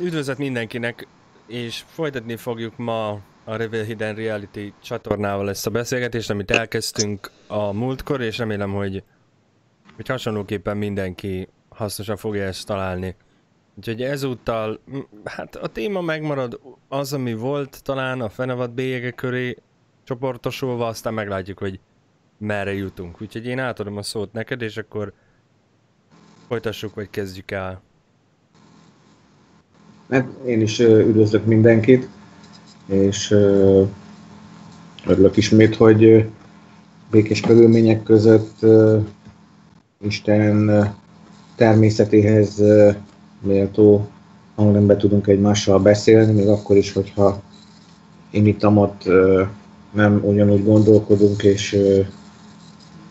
Üdvözlet mindenkinek, és folytatni fogjuk ma a Reveal Hidden Reality csatornával ezt a beszélgetést, amit elkezdtünk a múltkor, és remélem, hogy hasonlóképpen mindenki hasznosan fogja ezt találni. Úgyhogy ezúttal, hát a téma megmarad az, ami volt talán a Fenevad bélyege köré csoportosulva, aztán meglátjuk, hogy merre jutunk. Úgyhogy én átadom a szót neked, és akkor folytassuk, vagy kezdjük el. Én is üdvözlök mindenkit, és örülök ismét, hogy békés körülmények között Isten természetéhez méltó hangnemben tudunk egymással beszélni, még akkor is, hogyha imitamot nem ugyanúgy gondolkodunk, és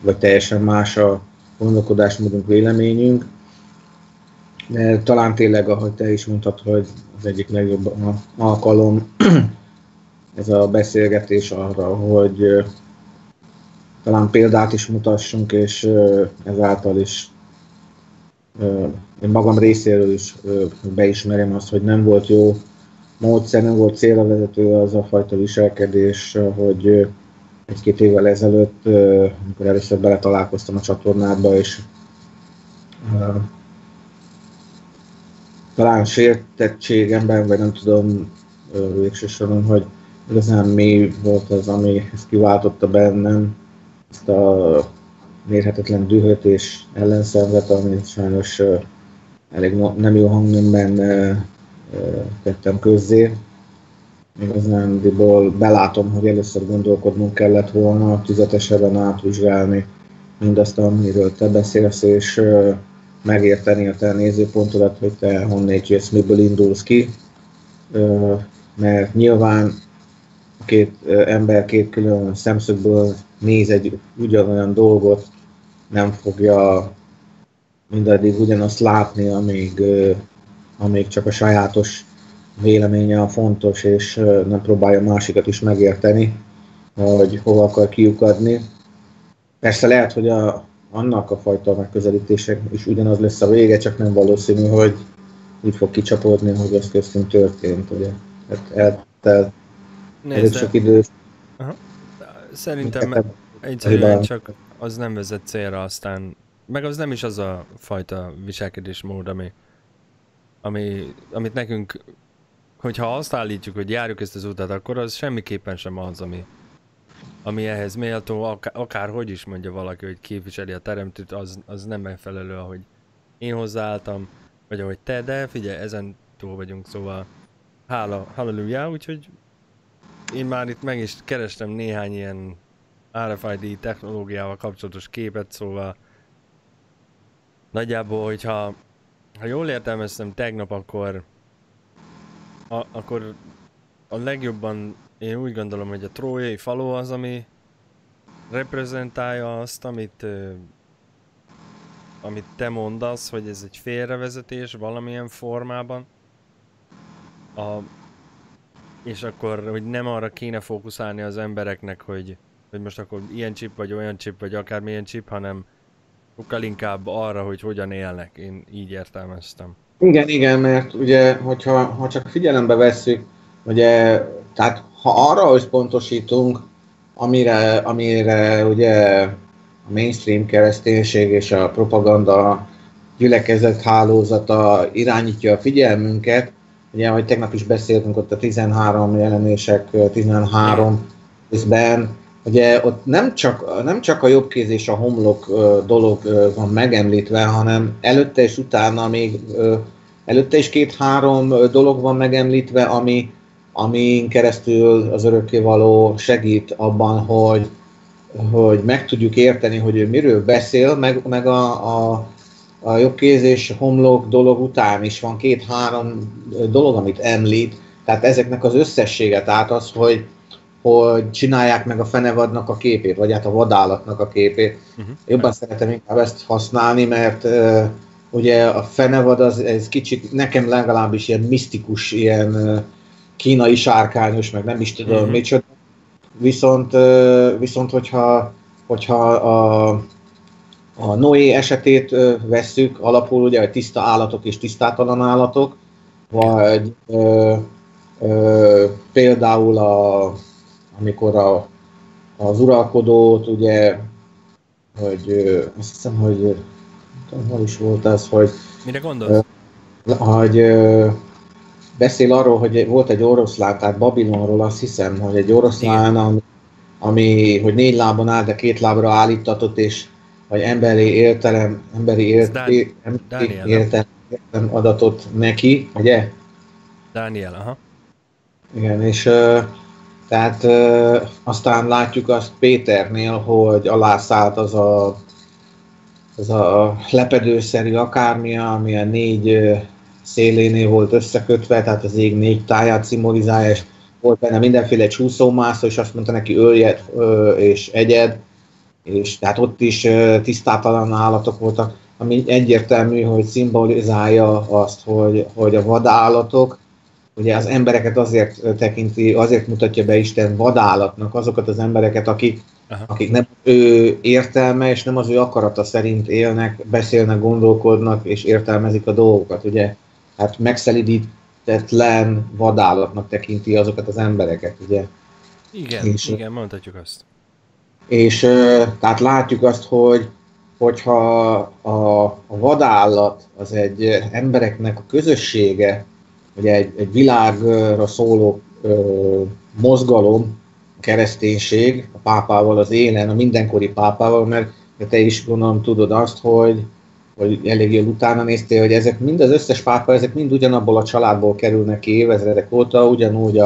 vagy teljesen más a gondolkodásmódunk, véleményünk. De talán tényleg, ahogy te is mondtad, hogy az egyik legjobb alkalom ez a beszélgetés arra, hogy talán példát is mutassunk, és ezáltal is én magam részéről is beismerem azt, hogy nem volt jó módszer, nem volt célra vezető az a fajta viselkedés, hogy egy-két évvel ezelőtt, amikor először beletalálkoztam a csatornádba, és talán sértettségemben, vagy nem tudom végső soron, hogy igazán mi volt az, ami ezt kiváltotta bennem, ezt a mérhetetlen dühöt és ellenszenvet, amit sajnos elég nem jó hangnemben tettem közzé. Igazándiból belátom, hogy először gondolkodnunk kellett volna, tüzetesebben átvizsgálni mindazt, amiről te beszélsz, és megérteni a te nézőpontodat, hogy te honnét jössz, miből indulsz ki, mert nyilván a két ember két külön szemszögből néz egy ugyanolyan dolgot, nem fogja mindaddig ugyanazt látni, amíg csak a sajátos véleménye a fontos, és nem próbálja másikat is megérteni, hogy hova akar kiukadni. Persze lehet, hogy annak a fajta megközelítések is ugyanaz lesz a vége, csak nem valószínű, hogy úgy fog kicsapódni, hogy az köztünk történt, ugye. Hát eltelt elég sok idő. Aha. Szerintem egyszerűen csak az nem vezet célra aztán, meg az nem is az a fajta viselkedésmód, amit nekünk, hogyha azt állítjuk, hogy járjuk ezt az utat, akkor az semmiképpen sem az, ami ehhez méltó, akárhogy is mondja valaki, hogy képviseli a teremtőt, az nem megfelelő, ahogy én hozzáálltam, vagy ahogy te, de figyelj, ezen túl vagyunk, szóval halleluja, úgyhogy én már itt meg is kerestem néhány ilyen RFID technológiával kapcsolatos képet, szóval nagyjából, hogyha jól értelmeztem tegnap, akkor a legjobban én úgy gondolom, hogy a trójai faló az, ami reprezentálja azt, amit te mondasz, hogy ez egy félrevezetés valamilyen formában. És akkor, hogy nem arra kéne fókuszálni az embereknek, hogy most akkor ilyen chip, vagy olyan chip, vagy akármilyen chip, hanem sokkal inkább arra, hogy hogyan élnek. Én így értelmeztem. Igen, mert ugye, hogyha csak figyelembe vesszük, ugye, tehát ha arra összpontosítunk, amire ugye a mainstream kereszténység és a propaganda gyülekezet hálózata irányítja a figyelmünket, ugye, ahogy tegnap is beszéltünk ott a 13 jelenések 13 részben, ugye ott nem csak a jobbkéz és a homlok dolog van megemlítve, hanem előtte és utána még előtte is két-három dolog van megemlítve, amin keresztül az örökkévaló segít abban, hogy meg tudjuk érteni, hogy ő miről beszél, meg a jobbkéz és homlok dolog után is van két-három dolog, amit említ. Tehát ezeknek az összessége, tehát az, hogy csinálják meg a fenevadnak a képét, vagy hát a vadállatnak a képét. Jobban szeretem inkább ezt használni, mert ugye a fenevad ez kicsit, nekem legalábbis ilyen misztikus, ilyen kínai sárkányos, meg nem is tudom micsoda. Viszont hogyha a Noé esetét vesszük alapul, ugye, hogy tiszta állatok és tisztátalan állatok, vagy például amikor az uralkodót, ugye, hogy azt hiszem, hogy hol is volt ez, hogy... Mire gondolsz? Hogy beszél arról, hogy volt egy oroszlán, tehát Babilonról azt hiszem, hogy egy oroszlán, ami hogy 4 lábon áll, de 2 lábra állítatott, és vagy emberi értelem adatot neki, ugye? Dániel, aha. Igen, és tehát aztán látjuk azt Péternél, hogy alászállt az a lepedőszerű akármi, ami a 4 szélénél volt összekötve, tehát az ég 4 táját szimbolizálja, és volt benne mindenféle csúszómászó, és azt mondta neki, öljed és egyed, és tehát ott is tisztátalan állatok voltak, ami egyértelmű, hogy szimbolizálja azt, hogy a vadállatok, ugye az embereket azért tekinti, azért mutatja be Isten vadállatnak azokat az embereket, akik nem ő értelme és nem az ő akarata szerint élnek, beszélnek, gondolkodnak és értelmezik a dolgokat, ugye? Hát megszelidítetlen vadállatnak tekinti azokat az embereket, ugye? Igen, és, igen, mondhatjuk azt. És tehát látjuk azt, hogyha a vadállat az egy embereknek a közössége, ugye egy világra szóló mozgalom, a kereszténység, a pápával az élen, a mindenkori pápával, mert te is gondolom tudod azt, hogy elég jól utána néztél, hogy ezek mind az összes pápa, ezek mind ugyanabból a családból kerülnek ki évezredek óta, ugyanúgy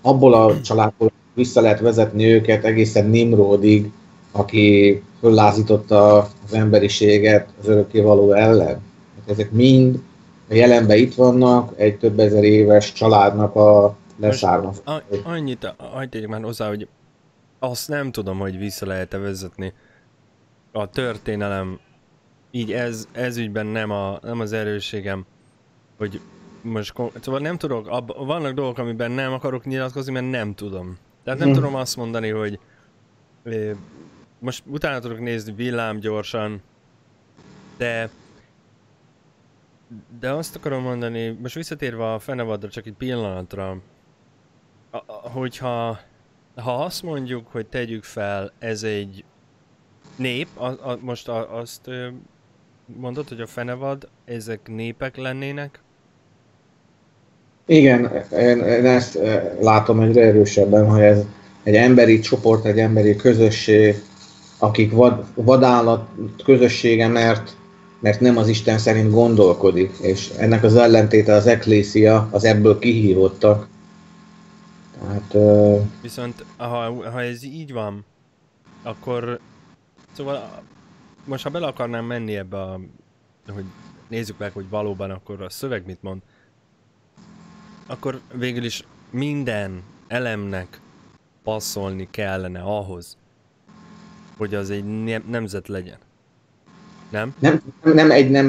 abból a családból vissza lehet vezetni őket egészen Nimródig, aki föllázította az emberiséget az örökkévaló ellen. Ezek mind a jelenben itt vannak, egy több ezer éves családnak a leszármazott. Annyit hagyj már hozzá, hogy azt nem tudom, hogy vissza lehet-e vezetni. A történelem, így ez ügyben nem az erősségem, hogy most, szóval nem tudok, vannak dolgok, amiben nem akarok nyilatkozni, mert nem tudom. Tehát nem tudom azt mondani, hogy most utána tudok nézni villámgyorsan, de azt akarom mondani, most visszatérve a Fenevadra, csak egy pillanatra, hogyha azt mondjuk, hogy tegyük fel, ez egy nép, most azt mondod, hogy a Fenevad, ezek népek lennének? Igen, én ezt látom egyre erősebben, hogy ez egy emberi csoport, egy emberi közösség, akik vadállat közössége, mert nem az Isten szerint gondolkodik, és ennek az ellentéte az eklészia, az ebből kihívottak. Tehát, viszont ha ez így van, akkor szóval most ha bele akarnám menni ebbe hogy nézzük meg, hogy valóban akkor a szöveg mit mond, akkor végül is minden elemnek passzolni kellene ahhoz, hogy az egy nemzet legyen. Nem?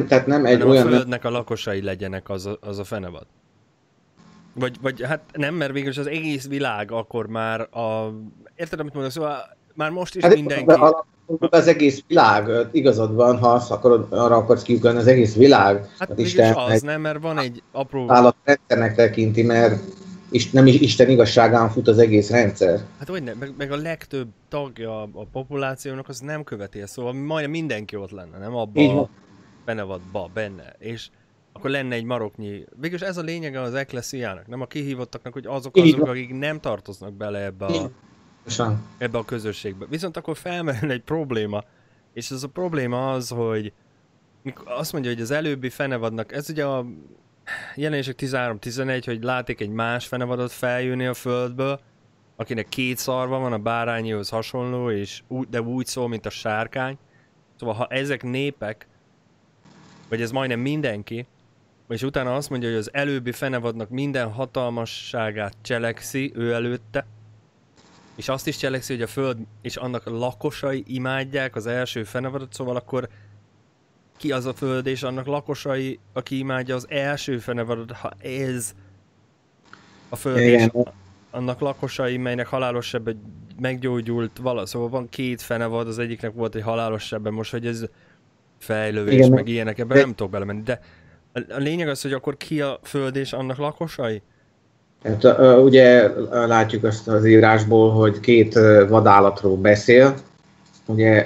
Tehát nem olyan... A földnek a lakosai legyenek az a Fenevad. Vagy hát nem, mert végülis az egész világ akkor már Érted, amit mondok? Szóval már most is hát mindenki... Az egész világ, igazad van, ha azt akarod, arra akarsz kiugrani, az egész világ. Hát mégis az nem, mert van egy apró... Állatrendszer tekinti, mert nem is Isten igazságán fut az egész rendszer. Hát hogyne, meg a legtöbb tagja a populációnak az nem követi ezt, szóval majdnem mindenki ott lenne, nem? Abba a Fenevadba, benne. És akkor lenne egy maroknyi... Végülis ez a lényege az ekklesziának, nem a kihívottaknak, hogy azok, akik nem tartoznak bele ebbe a közösségbe. Viszont akkor felmerül egy probléma, és ez a probléma az, hogy azt mondja, hogy az előbbi Fenevadnak, ez ugye a Jelenések 13-11, hogy látik egy más Fenevadot feljönni a földből, akinek 2 szarva van, a bárányhoz hasonló, és úgy szól, mint a sárkány. Szóval ha ezek népek, vagy ez majdnem mindenki, és utána azt mondja, hogy az előbbi Fenevadnak minden hatalmasságát cselekszi ő előtte, és azt is cselekszi, hogy a föld és annak lakosai imádják az első Fenevadot, szóval akkor ki az a föld és annak lakosai, aki imádja az első Fenevadot, ha ez a föld és annak lakosai, melynek halálos sebben meggyógyult vala. Szóval van 2 Fenevad, az egyiknek volt egy halálos sebben, most hogy ez fejlővés, meg ilyenek, ebben nem tudok belemenni, de A lényeg az, hogy akkor ki a föld és annak lakosai? Hát, ugye látjuk azt az írásból, hogy két vadállatról beszél. Ugye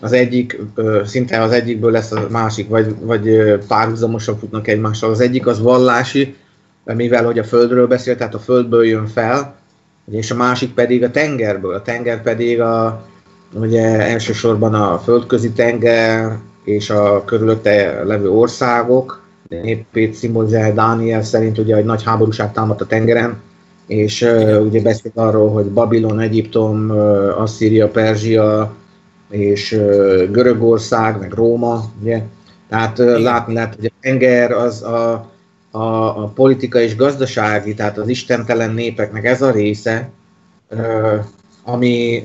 az egyik, szinte az egyikből lesz a másik, vagy párhuzamosan futnak egymással. Az egyik az vallási, mivel hogy a földről beszél, tehát a földből jön fel, és a másik pedig a tengerből. A tenger pedig ugye elsősorban a földközi tenger és a körülötte levő országok. Népét szimbolizál Dániel szerint, ugye, hogy nagy háborúság támadt a tengeren, és ugye beszél arról, hogy Babilon, Egyiptom, Asszíria, Perzsia, és Görögország, meg Róma, ugye. Tehát látni lehet, hogy a tenger az a politika és gazdasági, tehát az istentelen népeknek ez a része, amiben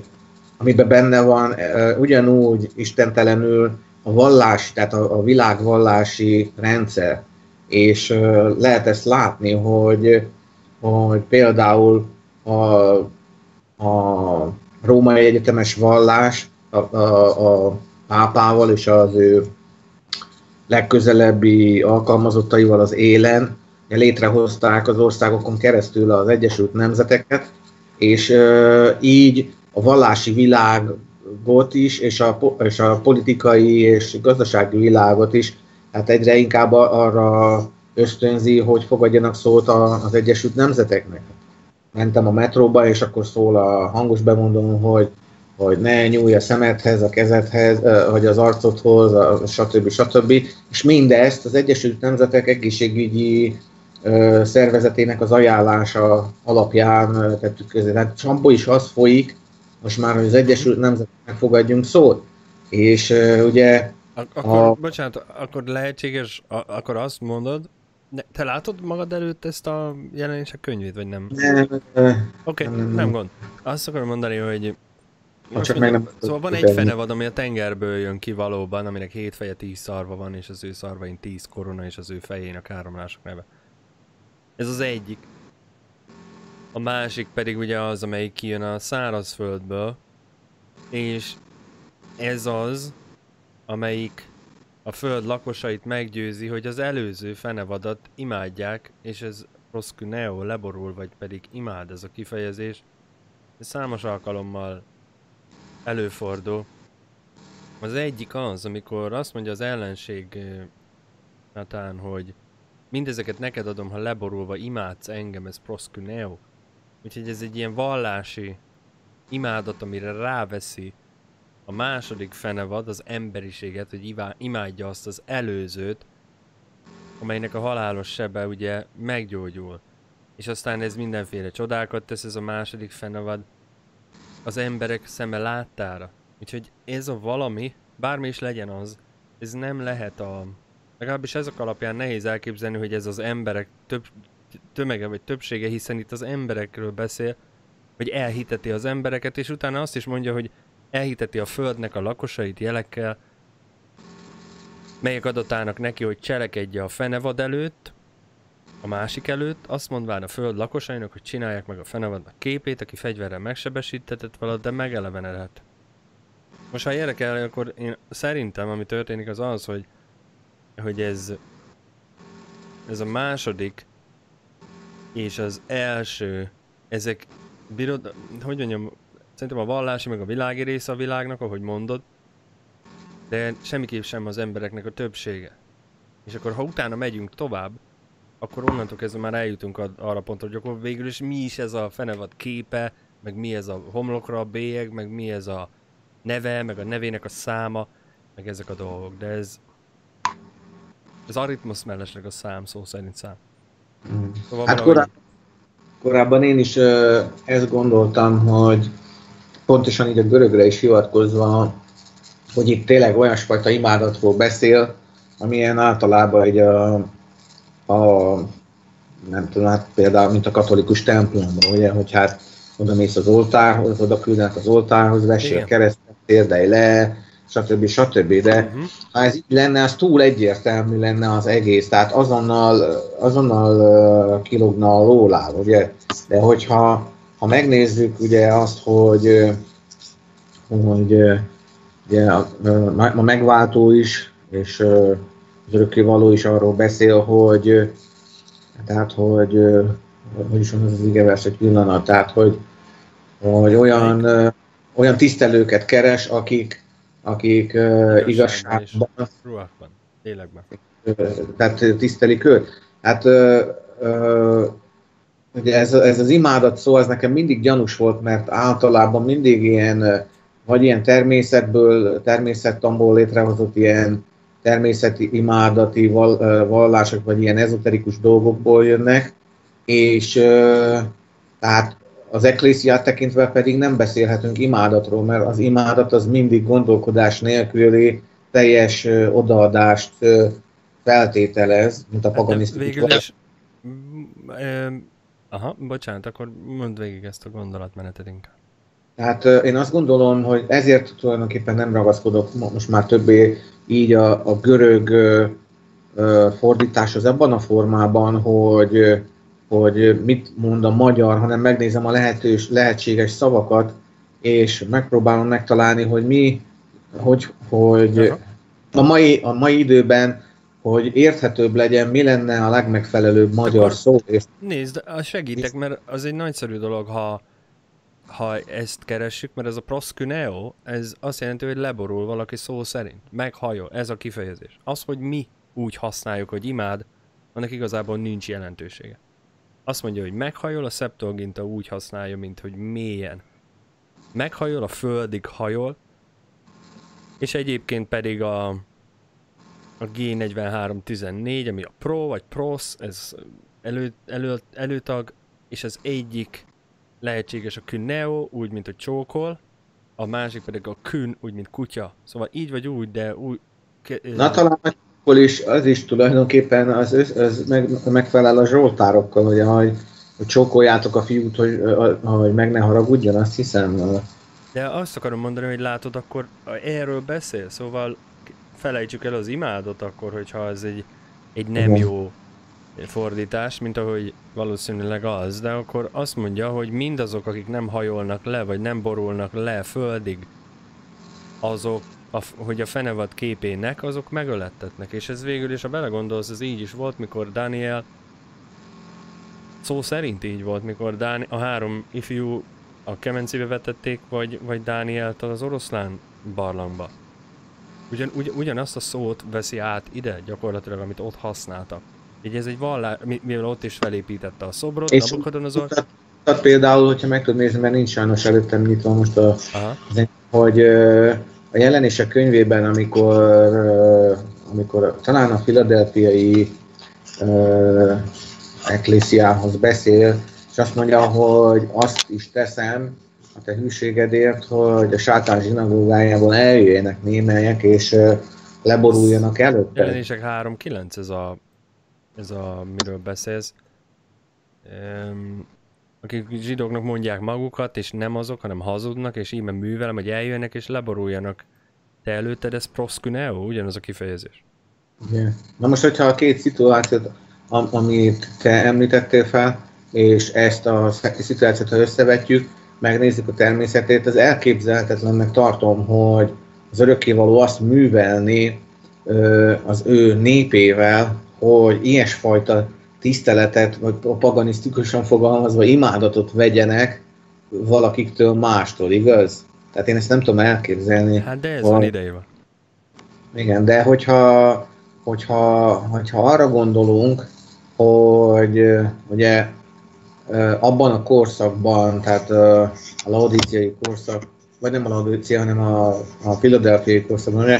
benne van ugyanúgy istentelenül a vallás, tehát a világvallási rendszer. És lehet ezt látni, hogy például a római egyetemes vallás a pápával és az ő legközelebbi alkalmazottaival az élen létrehozták az országokon keresztül az Egyesült Nemzeteket, és így a vallási világot is, és a politikai és gazdasági világot is, hát egyre inkább arra ösztönzi, hogy fogadjanak szót az Egyesült Nemzeteknek. Mentem a metróba, és akkor szól a hangos bemondón, hogy ne nyúlj a szemedhez, a kezedhez, vagy az arcodhoz, stb. Stb. És mindezt az Egyesült Nemzetek egészségügyi szervezetének az ajánlása alapján tettük közé. Tehát abból is az folyik, most már, hogy az Egyesült Nemzeteknek fogadjunk szót. És ugye... Bocsánat, akkor lehetséges, akkor azt mondod, te látod magad előtt ezt a Jelenések könyvét, vagy nem? Nem. Oké, nem gond. Azt akarom mondani, hogy... Szóval van egy fenevad, ami a tengerből jön ki valóban, aminek 7 feje, 10 szarva van, és az ő szarvain 10 korona, és az ő fején a káromlások neve. Ez az egyik. A másik pedig ugye az, amelyik kijön a szárazföldből, és ez az, amelyik a föld lakosait meggyőzi, hogy az előző fenevadat imádják, és ez roszküneo, leborul, vagy pedig imád ez a kifejezés. Ez számos alkalommal előfordul. Az egyik az, amikor azt mondja az ellenség Natán, hogy mindezeket neked adom, ha leborulva imádsz engem, ez proszküneo. Úgyhogy ez egy ilyen vallási imádat, amire ráveszi a második fenevad az emberiséget, hogy imádja azt az előzőt, amelynek a halálos sebe ugye meggyógyul. És aztán ez mindenféle csodákat tesz, ez a második fenevad az emberek szeme láttára. Úgyhogy ez a valami, bármi is legyen az, ez nem lehet a... Legalábbis ezek alapján nehéz elképzelni, hogy ez az emberek tömege vagy többsége, hiszen itt az emberekről beszél, hogy elhiteti az embereket, és utána azt is mondja, hogy elhiteti a földnek a lakosait jelekkel, melyek adatának neki, hogy cselekedje a fenevad előtt, a másik előtt, azt mondván a föld lakosainak, hogy csinálják meg a fenevadnak képét, aki fegyverrel megsebesítetett valad, de megelevenedhet. Most ha érdekel, akkor én szerintem, ami történik, az az, hogy ez a második és az első, ezek hogy mondjam, szerintem a vallási meg a világi része a világnak, ahogy mondod, de semmiképp sem az embereknek a többsége. És akkor ha utána megyünk tovább, akkor onnantól kezdve már eljutunk arra pontra, hogy akkor végül is mi is ez a fenevad képe, meg mi ez a homlokra a bélyeg, meg mi ez a neve, meg a nevének a száma, meg ezek a dolgok, de ez aritmosz mellesleg a szám, szó szerint szám. Szóval hát korábban én is ezt gondoltam, hogy pontosan így a görögre is hivatkozva, hogy itt tényleg olyasfajta imádatról beszél, amilyen általában így nem tudom, hát például mint a katolikus templomban, ugye, hogy hát oda mész az oltárhoz, oda küldenek az oltárhoz, vessél a keresztet, térdelj le, stb. Stb. De ha ez így lenne, az túl egyértelmű lenne az egész, tehát azonnal kilógna a lóláb, ugye. De hogyha megnézzük ugye azt, hogy ugye, a megváltó is, és az örökkévaló is arról beszél, hogy tehát, hogy is van az az igevers egy pillanat, tehát, hogy olyan tisztelőket keres, akik igazságban, lélekben. Tehát tisztelik őt. Hát ugye ez az imádat szó, ez nekem mindig gyanús volt, mert általában mindig ilyen, vagy ilyen természettamból létrehozott ilyen természeti imádati vallások, vagy ilyen ezoterikus dolgokból jönnek, és tehát az eklésziát tekintve pedig nem beszélhetünk imádatról, mert az imádat az mindig gondolkodás nélküli teljes odaadást feltételez, mint a paganisztikus. Aha, bocsánat, akkor mondd végig ezt a gondolatmenetet inkább. Tehát én azt gondolom, hogy ezért tulajdonképpen nem ragaszkodok most már többé így a görög fordításhoz ebben a formában, hogy mit mond a magyar, hanem megnézem a lehetséges szavakat, és megpróbálom megtalálni, hogy a mai időben, hogy érthetőbb legyen, mi lenne a legmegfelelőbb magyar akkor szó. És nézd, segítek, mert az egy nagyszerű dolog, ha ezt keressük, mert ez a proszküneo, ez azt jelenti, hogy leborul valaki szó szerint, meghajol, ez a kifejezés. Az, hogy mi úgy használjuk, hogy imád, annak igazából nincs jelentősége. Azt mondja, hogy meghajol, a Septuaginta úgy használja, mint hogy mélyen. Meghajol, a földig hajol, és egyébként pedig a G4314, ami a pro vagy prosz, ez előtag, és az egyik lehetséges a küneo, úgy, mint hogy csókol, a másik pedig a kün, úgy, mint kutya. Szóval így vagy úgy, de úgy... Na talán az is tulajdonképpen az megfelel a zsoltárokkal, hogy csókoljátok a fiút, hogy meg ne haragudjon, azt hiszem. De azt akarom mondani, hogy látod, akkor erről beszél, szóval felejtsük el az imádat akkor, hogyha ez egy nem jó fordítás, mint ahogy valószínűleg az, de akkor azt mondja, hogy mindazok, akik nem hajolnak le, vagy nem borulnak le földig, azok, hogy a Fenevad képének, azok megölettetnek. És ez végül is, ha belegondolsz, ez így is volt, mikor Dániel, szó szerint így volt, mikor a három ifjú a kemencébe vetették, vagy Dánielt az oroszlán barlangba. Ugyanazt a szót veszi át ide, gyakorlatilag, amit ott használtak. Így ez egy vallás, mivel ott is felépítette a szobrot, és Nabukadonozor. Tehát például, hogyha meg tud nézni, mert nincs sajnos előttem nyitva most hogy a Jelenések könyvében, amikor talán a filadelfiai eklésziához beszél, és azt mondja, hogy azt is teszem a te hűségedért, hogy a sátán zsinagógájából eljöjjenek némelyek, és leboruljanak előtte. Jelenések 3.9 ez a miről beszélsz. Akik zsidóknak mondják magukat, és nem azok, hanem hazudnak, és íme művelem, hogy eljönnek, és leboruljanak. Te előtted ez proszküneo, ugyanaz a kifejezés. Yeah. Na most, hogyha a két szituációt, amit te említettél fel, és ezt a szituációt, ha összevetjük, megnézzük a természetét, az elképzelhetetlennek tartom, hogy az örökkévaló azt művelni az ő népével, hogy ilyesfajta tiszteletet, vagy paganisztikusan fogalmazva imádatot vegyenek valakiktől mástól, igaz? Tehát én ezt nem tudom elképzelni. Hát de ez van idejében. Igen, de hogyha arra gondolunk, hogy ugye abban a korszakban, tehát a laodíciai korszak, vagy nem a laodícia, hanem a filadelfiai korszakban, ugye?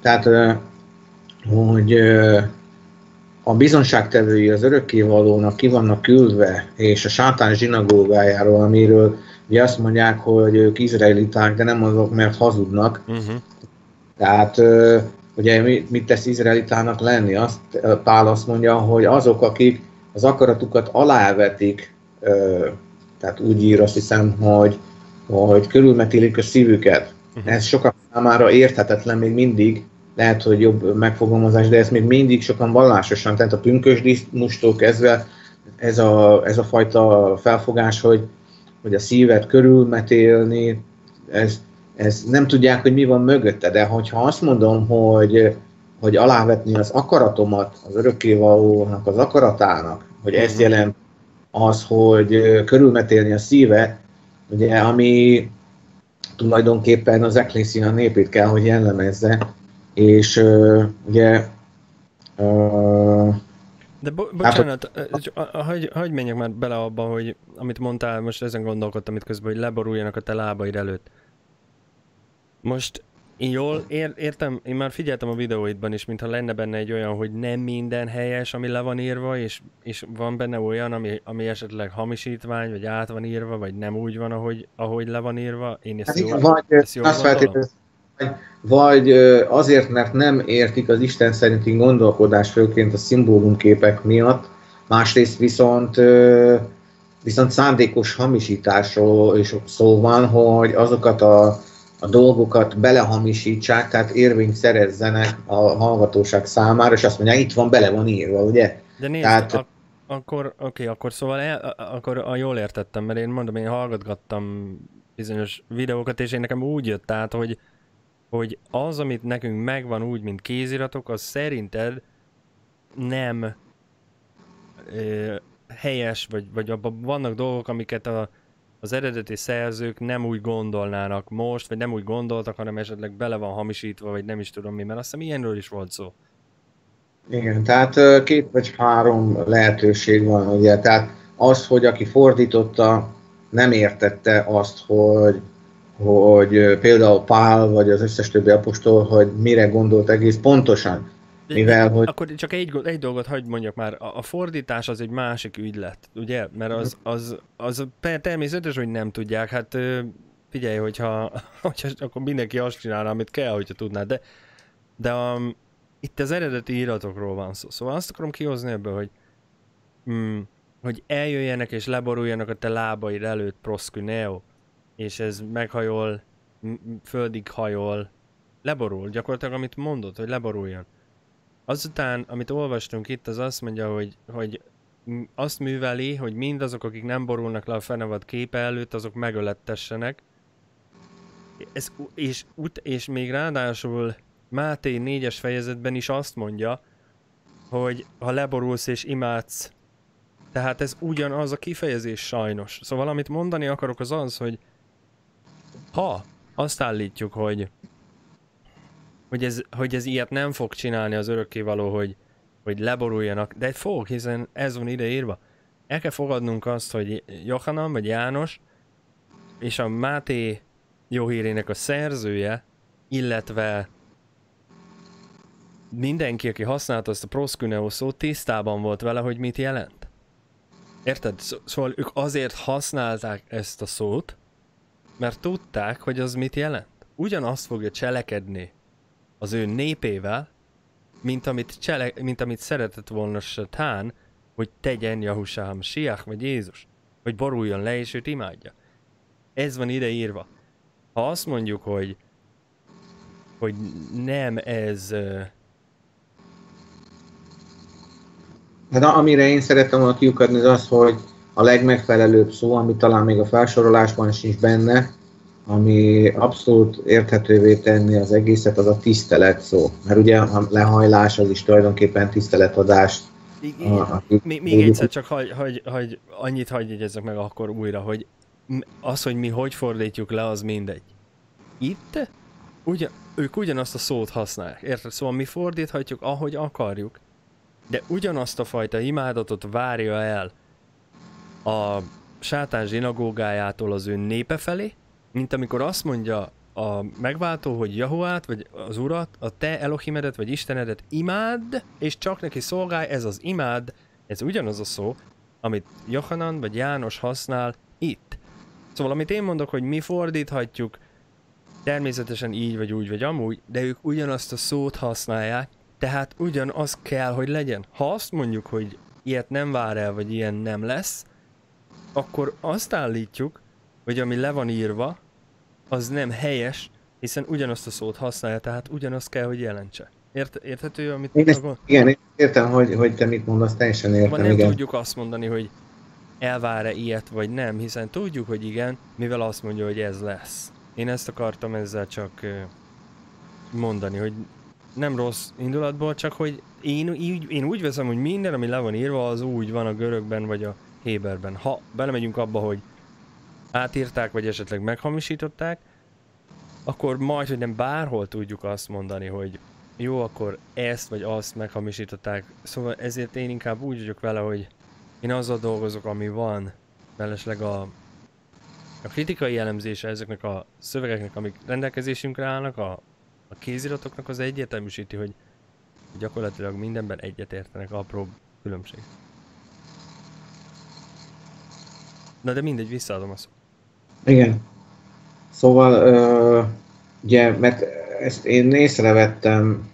Tehát, hogy a bizonságtevői az örökkévalónak ki vannak küldve, és a sátán zsinagógájáról, amiről ugye azt mondják, hogy ők izraeliták, de nem azok, mert hazudnak. Tehát ugye mit tesz izraelitának lenni? Pál azt mondja, hogy azok, akik az akaratukat alávetik, tehát úgy ír, azt hiszem, hogy körülmetélik a szívüket. Ez sokak számára érthetetlen még mindig, lehet, hogy jobb megfogalmazás, de ez még mindig sokan vallásosan, tehát a pünkösdmustól kezdve ez a fajta felfogás, hogy a szívet körülmetélni, ez nem tudják, hogy mi van mögötte, de hogyha azt mondom, hogy hogy alávetni az akaratomat, az örökkévalónak az akaratának, hogy ez jelent az, hogy körülmetélni a szívet, ugye, ami tulajdonképpen az eklészia népét kell, hogy jellemezze, és ugye... De bocsánat, hagyj menjek már bele abba, hogy amit mondtál, most ezen gondolkodtam itt közben, hogy leboruljanak a te lábaid előtt. Most én jól értem, én már figyeltem a videóidban is, mintha lenne benne egy olyan, hogy nem minden helyes, ami le van írva, és van benne olyan, ami esetleg hamisítvány, vagy át van írva, vagy nem úgy van, ahogy le van írva. Én ezt jól gondolom? Vagy azért, mert nem értik az Isten szerinti gondolkodás főként a szimbólumképek miatt, másrészt viszont szándékos hamisításról is szó van, hogy azokat a dolgokat belehamisítsák, tehát érvényt szerezzenek a hallgatóság számára, és azt mondják, itt van, bele van írva, ugye? De nézd, tehát... akkor szóval akkor jól értettem, mert én mondom, én hallgatgattam bizonyos videókat, és én nekem úgy jött át, hogy az, amit nekünk megvan úgy, mint kéziratok, az szerinted nem helyes, vagy abban vannak dolgok, amiket az eredeti szerzők nem úgy gondolnának most, vagy nem úgy gondoltak, hanem esetleg bele van hamisítva, vagy nem is tudom mi, mert azt hiszem ilyenről is volt szó. Igen, tehát két vagy három lehetőség van, ugye, tehát az, hogy aki fordította, nem értette azt, hogy például Pál, vagy az összes többi apostol, hogy mire gondolt egész pontosan, mivel, hogy... Akkor csak egy dolgot hagyd mondjak már, a fordítás az egy másik ügylet, ugye? Mert az természetes, hogy nem tudják, hát figyelj, hogyha akkor mindenki azt csinálna, amit kell, hogyha tudná, de itt az eredeti iratokról van szó, szóval azt akarom kihozni ebből, hogy eljöjjenek és leboruljanak a te lábaid előtt, proszküneo, és ez meghajol, földig hajol, leborul, gyakorlatilag amit mondod, hogy leboruljon. Azután, amit olvastunk itt, az azt mondja, hogy azt műveli, hogy mindazok, akik nem borulnak le a Fenevad képe előtt, azok megölettessenek. És még ráadásul Máté 4-es fejezetben is azt mondja, hogy ha leborulsz és imádsz, tehát ez ugyanaz a kifejezés sajnos. Szóval amit mondani akarok az az, hogy ha azt állítjuk, hogy ez ilyet nem fog csinálni az örökkévaló, hogy leboruljanak, de fog, hiszen ez van ide írva. El kell fogadnunk azt, hogy Jochanan vagy János és a Máté jó hírének a szerzője, illetve mindenki, aki használta azt a proszküneo szót, tisztában volt vele, hogy mit jelent. Érted? Szóval ők azért használták ezt a szót, mert tudták, hogy az mit jelent. Ugyanazt fogja cselekedni az ő népével, mint amit szeretett volna Satán, hogy tegyen Yahusha Mashiach vagy Jézus, hogy boruljon le és őt imádja. Ez van ide írva. Ha azt mondjuk, hogy nem ez... Na, amire én szerettem volna kiukadni, az az, hogy a legmegfelelőbb szó, ami talán még a felsorolásban sincs benne, ami abszolút érthetővé tenni az egészet, az a tisztelet szó. Mert ugye a lehajlás az is tulajdonképpen tiszteletadás. Még egyszer csak annyit hagyjegyezzek meg akkor újra, hogy az, hogy mi hogy fordítjuk le, az mindegy. Itt ők ugyanazt a szót használják, érted? Szóval mi fordíthatjuk, ahogy akarjuk, de ugyanazt a fajta imádatot várja el a Sátán zsinagógájától az ő népe felé, mint amikor azt mondja a megváltó, hogy Yahuát, vagy az Urat, a te Elohimedet, vagy Istenedet imádd, és csak neki szolgálj, ez az imád, ez ugyanaz a szó, amit Jochanan vagy János használ itt. Szóval amit én mondok, hogy mi fordíthatjuk, természetesen így, vagy úgy, vagy amúgy, de ők ugyanazt a szót használják, tehát ugyanaz kell, hogy legyen. Ha azt mondjuk, hogy ilyet nem vár el, vagy ilyen nem lesz, akkor azt állítjuk, hogy ami le van írva, az nem helyes, hiszen ugyanazt a szót használja, tehát ugyanazt kell, hogy jelentse. Érthető, amit mondok? Igen, én értem, hogy te mit mondasz, teljesen értem. Nem igen. Tudjuk azt mondani, hogy elvár-e ilyet, vagy nem, hiszen tudjuk, hogy igen, mivel azt mondja, hogy ez lesz. Én ezt akartam ezzel csak mondani, hogy nem rossz indulatból, csak hogy én úgy veszem, hogy minden, ami le van írva, az úgy van a görögben vagy a héberben. Ha belemegyünk abba, hogy átírták, vagy esetleg meghamisították, akkor majd, hogy nem bárhol tudjuk azt mondani, hogy jó, akkor ezt vagy azt meghamisították. Szóval ezért én inkább úgy vagyok vele, hogy én azzal dolgozok, ami van. Mellesleg a kritikai elemzése ezeknek a szövegeknek, amik rendelkezésünkre állnak, a kéziratoknak az egyértelműsíti, hogy gyakorlatilag mindenben egyetértenek, apró különbség. Na de mindegy, visszaadom a szót. Igen. Szóval, ugye, mert ezt én észrevettem,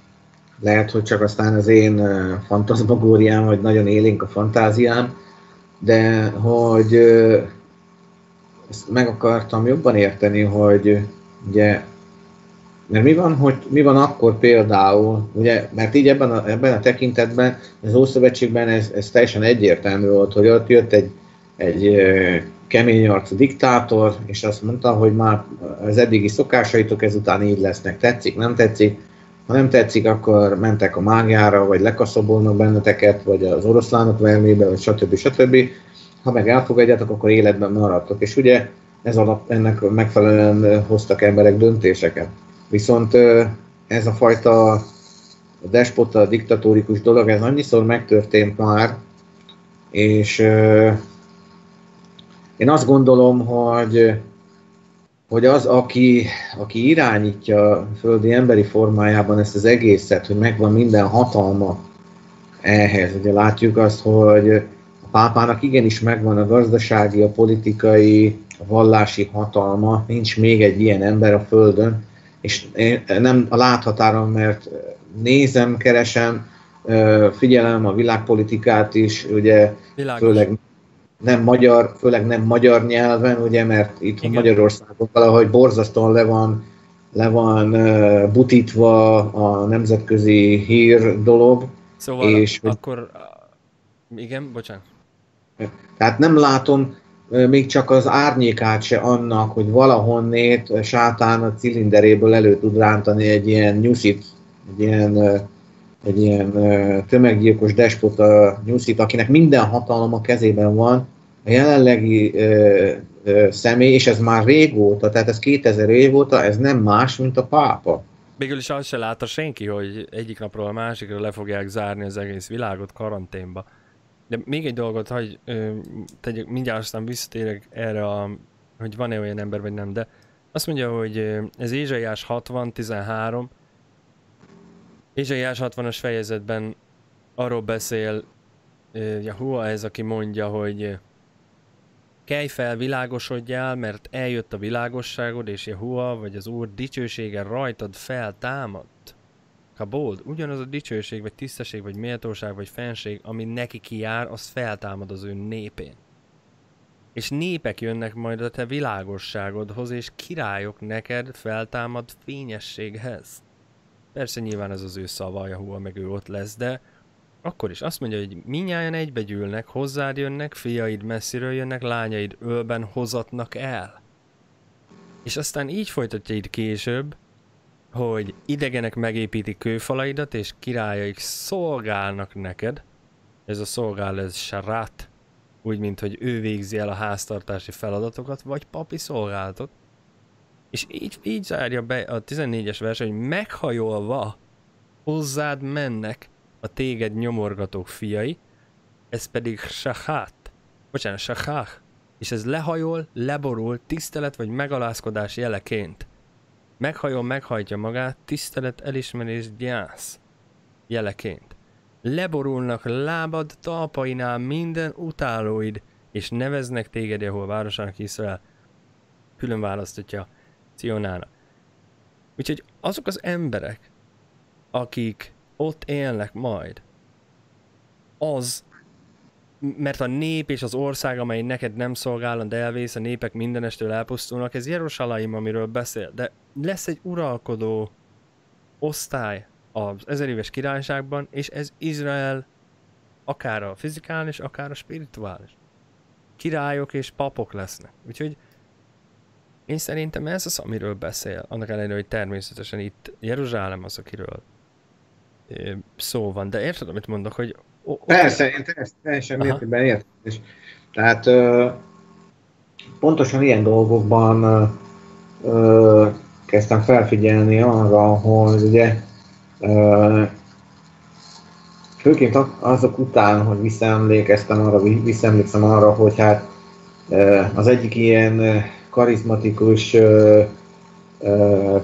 lehet, hogy csak aztán az én fantazmagóriám, vagy nagyon élénk a fantáziám, de hogy ezt meg akartam jobban érteni, hogy ugye, mert mi van akkor például, ugye, mert így ebben a tekintetben, az Ószövetségben ez teljesen egyértelmű volt, hogy ott jött egy kemény arcú diktátor, és azt mondta, hogy már az eddigi szokásaitok ezután így lesznek, tetszik, nem tetszik. Ha nem tetszik, akkor mentek a mágiára, vagy lekaszabolnak benneteket, vagy az oroszlánok vermébe, vagy stb. Stb. Ha meg elfogadjátok, akkor életben maradtok. És ugye ennek megfelelően hoztak emberek döntéseket. Viszont ez a fajta despota, diktatórikus dolog, ez annyiszor megtörtént már, és én azt gondolom, hogy az, aki irányítja a földi emberi formájában ezt az egészet, hogy megvan minden hatalma ehhez. Ugye látjuk azt, hogy a pápának igenis megvan a gazdasági, a politikai, a vallási hatalma, nincs még egy ilyen ember a földön, és nem a láthatáron, mert nézem, keresem, figyelem a világpolitikát is, ugye főleg nem magyar nyelven, ugye, mert itt Magyarországon valahogy borzasztóan le van butítva a nemzetközi hír dolog. Szóval és akkor... Igen, bocsánat. Tehát nem látom még csak az árnyékát se annak, hogy valahonnét sátán a cilinderéből elő tud rántani egy ilyen nyuszit, egy ilyen tömeggyilkos despota nyuszit, akinek minden hatalom a kezében van, a jelenlegi személy, és ez már régóta, tehát ez 2000 év óta, ez nem más, mint a pápa. Végül is azt se látta senki, hogy egyik napról a másikra le fogják zárni az egész világot karanténba. De még egy dolgot, hogy mindjárt aztán visszatérek erre, hogy van-e olyan ember, vagy nem, de azt mondja, hogy ez Ézsaiás 60:13, Ézsaiás 60-as fejezetben arról beszél Yahuah, ez aki mondja, hogy kelj fel, világosodjál, mert eljött a világosságod, és Yahuah, vagy az Úr dicsősége rajtad feltámadt. Kabold, ugyanaz a dicsőség, vagy tisztesség, vagy méltóság, vagy fenség, ami neki kijár, az feltámad az ő népén. És népek jönnek majd a te világosságodhoz, és királyok neked feltámad fényességhez. Persze nyilván ez az ő szava, Yahuah, meg ő ott lesz, de akkor is azt mondja, hogy mindnyájan egybegyűlnek, hozzád jönnek, fiaid messziről jönnek, lányaid ölben hozatnak el. És aztán így folytatja itt később, hogy idegenek megépítik kőfalaidat, és királyaik szolgálnak neked. Ez a szolgál, ez sarát, úgy, mint hogy ő végzi el a háztartási feladatokat, vagy papi szolgálatot. És így zárja be a 14-es vers, hogy meghajolva hozzád mennek a téged nyomorgatók fiai, ez pedig sachach, és ez lehajol, leborul, tisztelet vagy megalázkodás jeleként. Meghajol, meghajtja magát, tisztelet, elismerés, gyász jeleként. Leborulnak lábad talpainál minden utálóid, és neveznek téged Yahuah városának, Izrael külön választatja Cionának. Úgyhogy azok az emberek, akik ott élnek majd, mert a nép és az ország, amely neked nem szolgál, de elvész, a népek mindenestől elpusztulnak, ez Jeruzsálem, amiről beszél, de lesz egy uralkodó osztály az ezeréves királyságban, és ez Izrael akár a fizikális, akár a spirituális. Királyok és papok lesznek. Úgyhogy én szerintem ez az, amiről beszél, annak ellenére, hogy természetesen itt Jeruzsálem az, akiről szó van, de érted, amit mondok, hogy... Persze, én teljesen mértékben értem is. Tehát pontosan ilyen dolgokban kezdtem felfigyelni arra, hogy ugye főként azok után, hogy visszaemlékszem arra, hogy hát az egyik ilyen karizmatikus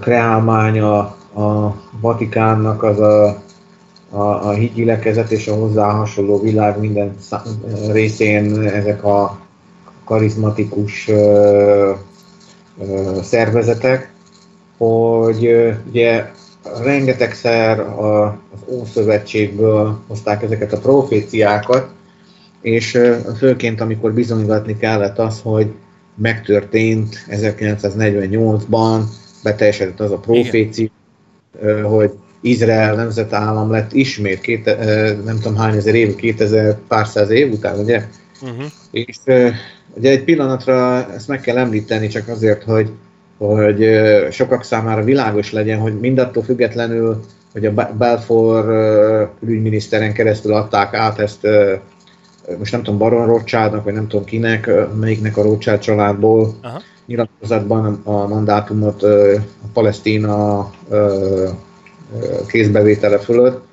kreálmánya a Vatikánnak az a hídgyülekezet és a hozzá hasonló világ minden részén ezek a karizmatikus szervezetek, hogy ugye rengetegszer az Ószövetségből hozták ezeket a proféciákat, és főként amikor bizonygatni kellett az, hogy megtörtént 1948-ban, beteljesedett az a profécia, hogy Izrael nemzetállam lett ismét, nem tudom hány ezer év, 2000 pár száz év után, ugye? És ugye egy pillanatra ezt meg kell említeni csak azért, hogy sokak számára világos legyen, hogy mindattól függetlenül, hogy a Balfour külügyminiszteren keresztül adták át ezt, most nem tudom, Baron Rothschildnak, vagy nem tudom kinek, melyiknek a Rothschild családból nyilatkozatban a mandátumot a Palesztina kézbevétele fölött,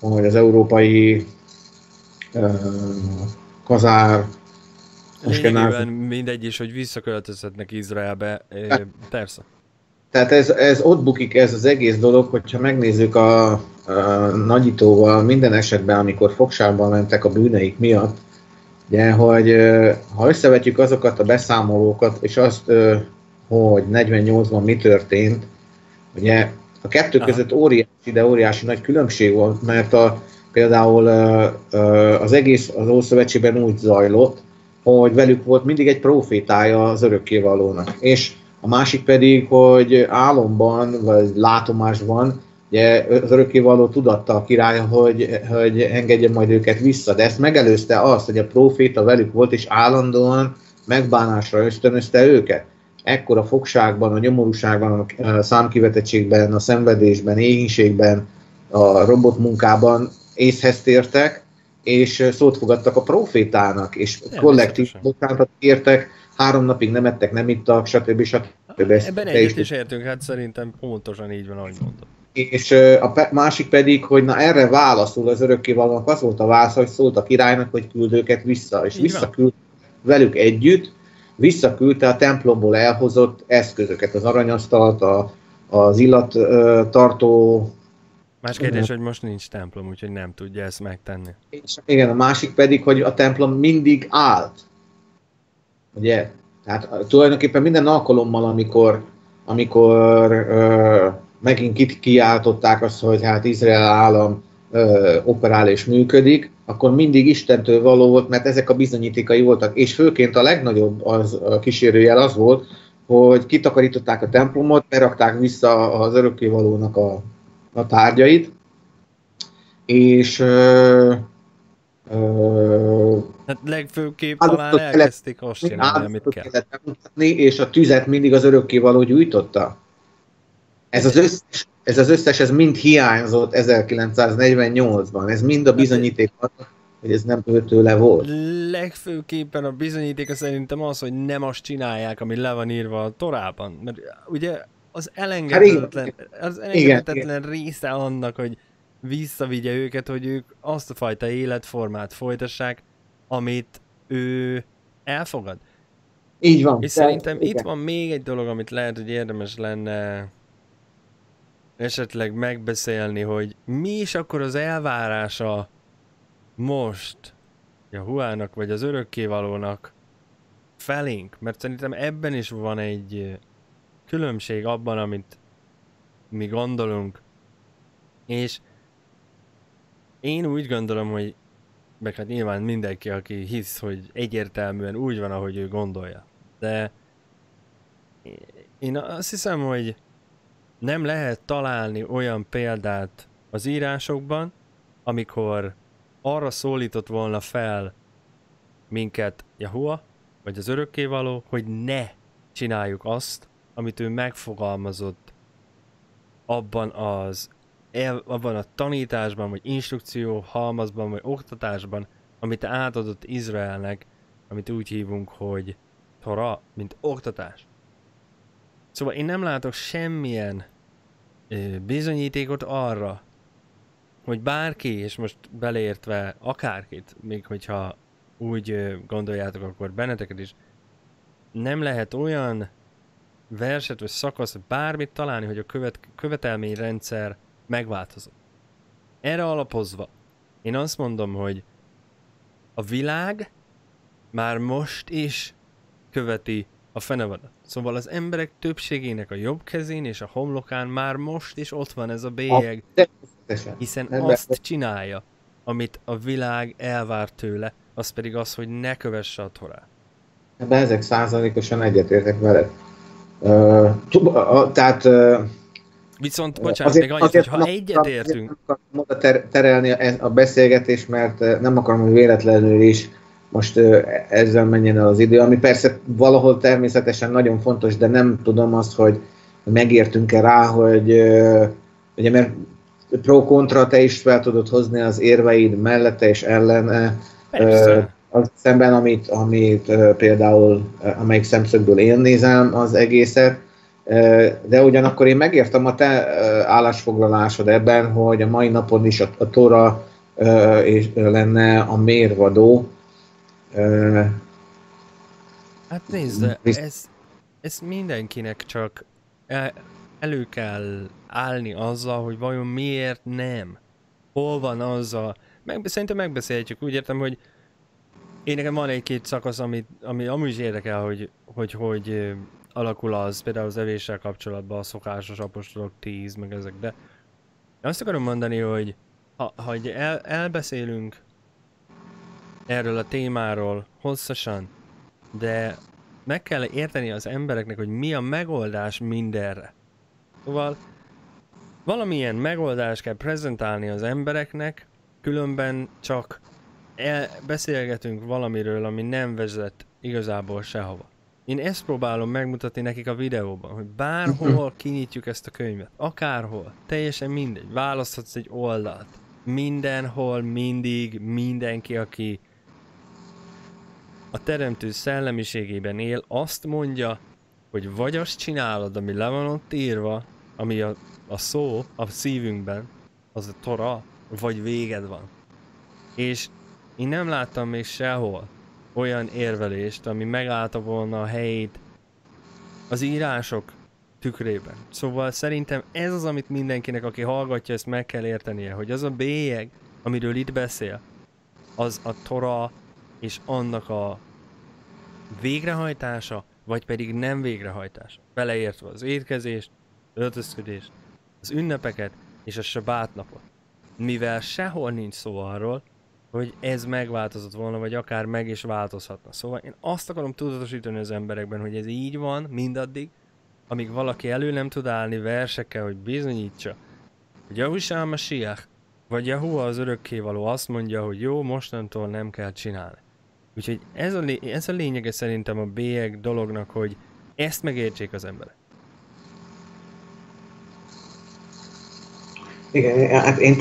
hogy az európai kazár, lényegében mindegy is, hogy visszaköltözhetnek Izraelbe, persze. Tehát ez ott bukik ez az egész dolog, hogyha megnézzük a nagyítóval minden esetben, amikor fogságban mentek a bűneik miatt, ugye, hogy ha összevetjük azokat a beszámolókat, és azt, hogy 48-ban mi történt, ugye a kettő között óriási nagy különbség volt, mert például az egész az Ószövetségben úgy zajlott, hogy velük volt mindig egy profétája az örökkévalónak. És a másik pedig, hogy álomban, vagy látomásban, ugye az örökkévaló tudatta a király, hogy engedje majd őket vissza. De ezt megelőzte azt, hogy a proféta velük volt, és állandóan megbánásra ösztönözte őket. Ekkor a fogságban, a nyomorúságban, a számkivetettségben, a szenvedésben, éhínségben, a robotmunkában észhez tértek, és szót fogadtak a profétának, és kollektív botántat értek, 3 napig nem ettek, nem ittak, stb. Ebben egyet is értünk, hát szerintem pontosan így van, ahogy mondtam. És a másik pedig, hogy na erre válaszul az örökkévalónak, az volt a válasz, hogy szólt a királynak, hogy küld őket vissza, és visszaküld velük együtt, visszaküldte a templomból elhozott eszközöket, az aranyasztalt, az illattartó. Más kérdés, hogy most nincs templom, úgyhogy nem tudja ezt megtenni. És igen, a másik pedig, hogy a templom mindig állt. Ugye? Tehát tulajdonképpen minden alkalommal, amikor megint kiáltották azt, hogy hát Izrael állam operál és működik, akkor mindig Istentől való volt, mert ezek a bizonyítékai voltak. És főként a legnagyobb a kísérőjel az volt, hogy kitakarították a templomot, berakták vissza az örökkévalónak a tárgyait, és hát legfőképp talán elkezdték azt csinálni, amit kell. És a tüzet mindig az örökkévaló gyújtotta. Ez az összes mind hiányzott 1948-ban. Ez mind a bizonyíték, hogy ez nem őtőle volt. Legfőképpen a bizonyíték szerintem az, hogy nem azt csinálják, ami le van írva a Tórában. Mert ugye az elengedhetetlen része annak, hogy visszavigye őket, hogy ők azt a fajta életformát folytassák, amit ő elfogad. Így van. És szerintem itt van még egy dolog, amit lehet, hogy érdemes lenne esetleg megbeszélni, hogy mi is akkor az elvárása most Yahuahnak vagy az örökkévalónak felénk, mert szerintem ebben is van egy különbség abban, amit mi gondolunk, és én úgy gondolom, hogy meg hát nyilván mindenki, aki hisz, hogy egyértelműen úgy van, ahogy ő gondolja, de én azt hiszem, hogy nem lehet találni olyan példát az írásokban, amikor arra szólított volna fel minket Yahuah, vagy az örökkévaló, hogy ne csináljuk azt, amit ő megfogalmazott abban az abban a tanításban, vagy instrukció halmazban, vagy oktatásban, amit átadott Izraelnek, amit úgy hívunk, hogy Tóra, mint oktatás. Szóval én nem látok semmilyen bizonyítékot arra, hogy bárki, és most beleértve akárkit, még hogyha úgy gondoljátok, akkor benneteket is, nem lehet olyan verset vagy szakaszt, bármit találni, hogy a követelményrendszer megváltozott. Erre alapozva én azt mondom, hogy a világ már most is követi a fenevadat. Szóval az emberek többségének a jobb kezén és a homlokán már most is ott van ez a bélyeg, hiszen azt csinálja, amit a világ elvár tőle, az pedig az, hogy ne kövesse a Tórát. Ebben ezek 100%-osan egyetértek veled. Viszont, bocsánat, azért, még annyit, hogy ha egyetértünk... Nem akarom oda terelni a beszélgetést, mert nem akarom, hogy véletlenül is most ezzel menjen el az idő, ami persze valahol természetesen nagyon fontos, de nem tudom azt, hogy megértünk-e rá, hogy ugye, mert pro-kontra te is fel tudod hozni az érveid mellette és ellene, az szemben, amit például, amelyik szemszögből én nézem az egészet, de ugyanakkor én megértem a te állásfoglalásod ebben, hogy a mai napon is a Tóra lenne a mérvadó. Hát nézd, ez mindenkinek csak elő kell állni azzal, hogy vajon miért nem. Hol van azzal? Szerintem megbeszélhetjük, úgy értem, hogy én nekem van egy-két szakasz, ami amúgy is érdekel, hogy alakul az, például az evéssel kapcsolatban a szokásos apostolok 10, meg ezek, de azt akarom mondani, hogy ha elbeszélünk erről a témáról hosszasan, de meg kell érteni az embereknek, hogy mi a megoldás mindenre. Szóval valamilyen megoldást kell prezentálni az embereknek, különben csak beszélgetünk valamiről, ami nem vezet igazából sehova. Én ezt próbálom megmutatni nekik a videóban, hogy bárhol kinyitjuk ezt a könyvet, akárhol, teljesen mindegy, választhatsz egy oldalt. Mindenhol, mindig, mindenki, aki a teremtő szellemiségében él, azt mondja, hogy vagy azt csinálod, ami le van ott írva, ami a szó a szívünkben, az a Tóra, vagy véged van. És én nem láttam még sehol olyan érvelést, ami megállta volna a helyét az írások tükrében. Szóval szerintem ez az, amit mindenkinek, aki hallgatja, ezt meg kell értenie, hogy az a bélyeg, amiről itt beszél, az a Tóra és annak a végrehajtása, vagy pedig nem végrehajtása. Beleértve az étkezést, öltözködést, az ünnepeket és a sabát napot. Mivel sehol nincs szó arról, hogy ez megváltozott volna, vagy akár meg is változhatna. Szóval én azt akarom tudatosítani az emberekben, hogy ez így van mindaddig, amíg valaki elő nem tud állni versekkel, hogy bizonyítsa, hogy Yahusha Mashiach, vagy Yahuah az örökkévaló azt mondja, hogy jó, mostantól nem kell csinálni. Úgyhogy ez a lényege szerintem a bélyeg dolognak, hogy ezt megértsék az emberek. Igen, hát én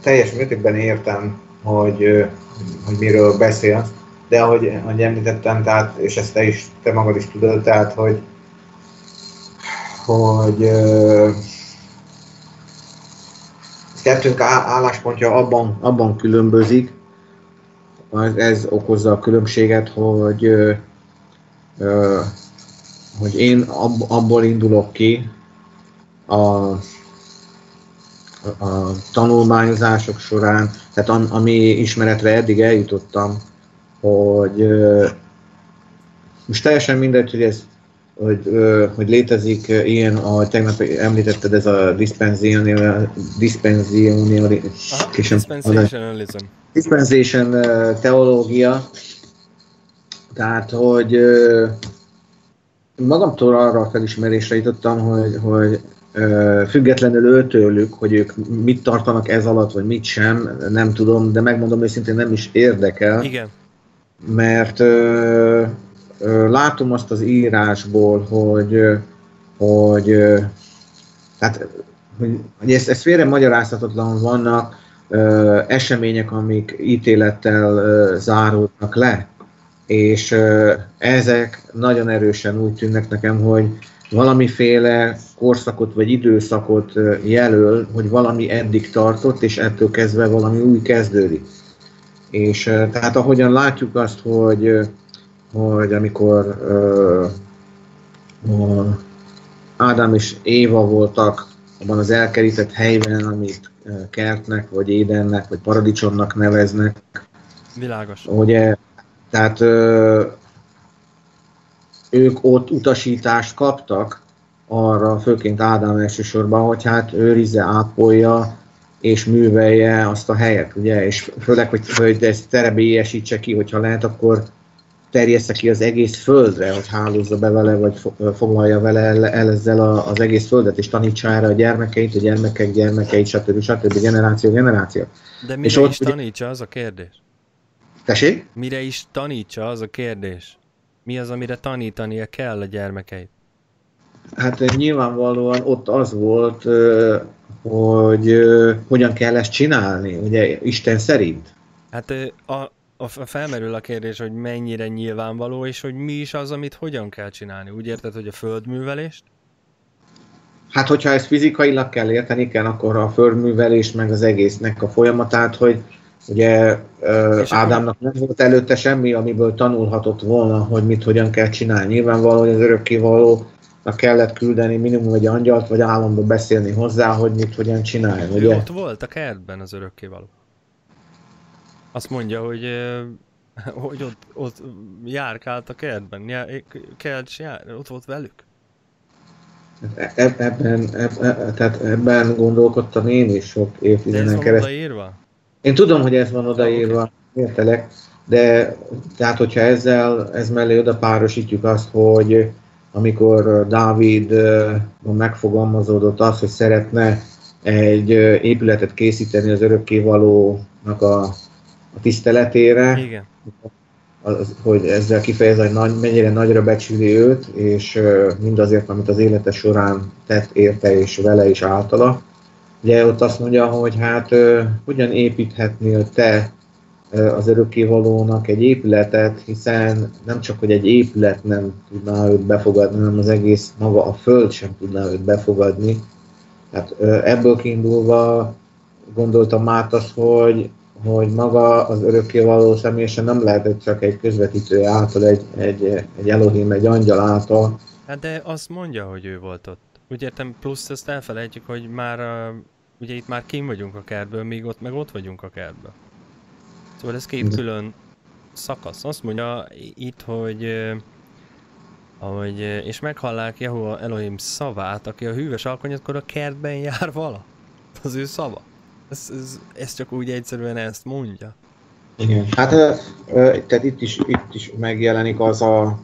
teljes mértékben értem, hogy miről beszélsz, de ahogy említettem, tehát, és ezt te magad is tudod, tehát, hogy kettőnk álláspontja abban különbözik, ez okozza a különbséget, hogy én abból indulok ki a tanulmányozások során, tehát ami ismeretre eddig eljutottam, hogy most teljesen mindegy, hogy ez hogy létezik ilyen, ahogy tegnap említetted, ez a dispensation teológia. Tehát, hogy magamtól arra a felismerésre jutottam, hogy függetlenül őtőlük, hogy ők mit tartanak ez alatt, vagy mit sem, nem tudom, de megmondom őszintén, nem is érdekel. Igen. Mert látom azt az írásból, hogy hát hogy ez félre magyarázhatatlan vannak események, amik ítélettel záródnak le, és ezek nagyon erősen úgy tűnnek nekem, hogy valamiféle korszakot vagy időszakot jelöl, hogy valami eddig tartott, és ettől kezdve valami új kezdődik. És tehát ahogyan látjuk azt, hogy amikor Ádám és Éva voltak abban az elkerített helyben, amit kertnek, vagy édennek, vagy paradicsomnak neveznek. Világos. Ugye, tehát ők ott utasítást kaptak arra, főként Ádám elsősorban, hogy hát őrizze, ápolja és művelje azt a helyet, ugye, és főleg, hogy ezt terebélyesítse ki, hogyha lehet, akkor terjessze ki az egész földre, hogy hálózza be vele, vagy foglalja vele el ezzel az egész földet, és tanítsa erre a gyermekeit, a gyermekek gyermekeit, stb. Stb. Generáció. De mire és ott is tanítsa, az a kérdés? Tessék? Mire is tanítsa, az a kérdés? Mi az, amire tanítania kell a gyermekeit? Hát nyilvánvalóan ott az volt, hogy hogyan kell ezt csinálni, ugye, Isten szerint. Hát felmerül a kérdés, hogy mennyire nyilvánvaló, és hogy mi is az, amit hogyan kell csinálni. Úgy érted, hogy a földművelést? Hát, hogyha ezt fizikailag kell érteni, akkor a földművelés meg az egésznek a folyamatát, hogy ugye Ádámnak nem volt előtte semmi, amiből tanulhatott volna, hogy mit hogyan kell csinálni. Nyilvánvaló, hogy az örökkévalónak kellett küldeni minimum egy angyalt, vagy állandóan beszélni hozzá, hogy mit hogyan csinálni. Ugye? Ott volt a kertben az örökkévaló. Azt mondja, hogy ott járkált a kertben, ott volt velük. Ebben gondolkodtam én is sok évtizeden keresztül. Odaírva? Én tudom, hogy ez van odaírva, okay. Értelek, de tehát hogyha ez mellé oda párosítjuk azt, hogy amikor Dávid megfogalmazódott az, hogy szeretne egy épületet készíteni az örökkévalónak a tiszteletére, igen. Hogy ezzel kifejezve, hogy mennyire nagyra becsüli őt, és mindazért, amit az élete során tett érte és vele és általa. Ugye ott azt mondja, hogy hát hogyan építhetnél te az örökkévalónak egy épületet, hiszen nem csak, hogy egy épület nem tudná őt befogadni, hanem az egész maga a föld sem tudná őt befogadni. Tehát ebből kiindulva gondoltam át azt, hogy maga az örökkévaló személyesen nem lehetett csak egy közvetítő által, egy Elohim, egy angyal által. Hát de azt mondja, hogy ő volt ott. Úgy értem, plusz ezt elfelejtjük, hogy már, ugye itt már kint vagyunk a kertből, míg ott meg ott vagyunk a kertből. Szóval ez két külön szakasz. Azt mondja itt, hogy és meghallják Yahuah Elohim szavát, aki a hűvös alkonyatkor a kertben jár vala. Az ő szava. Ez csak úgy egyszerűen ezt mondja. Igen. Hát tehát itt is megjelenik a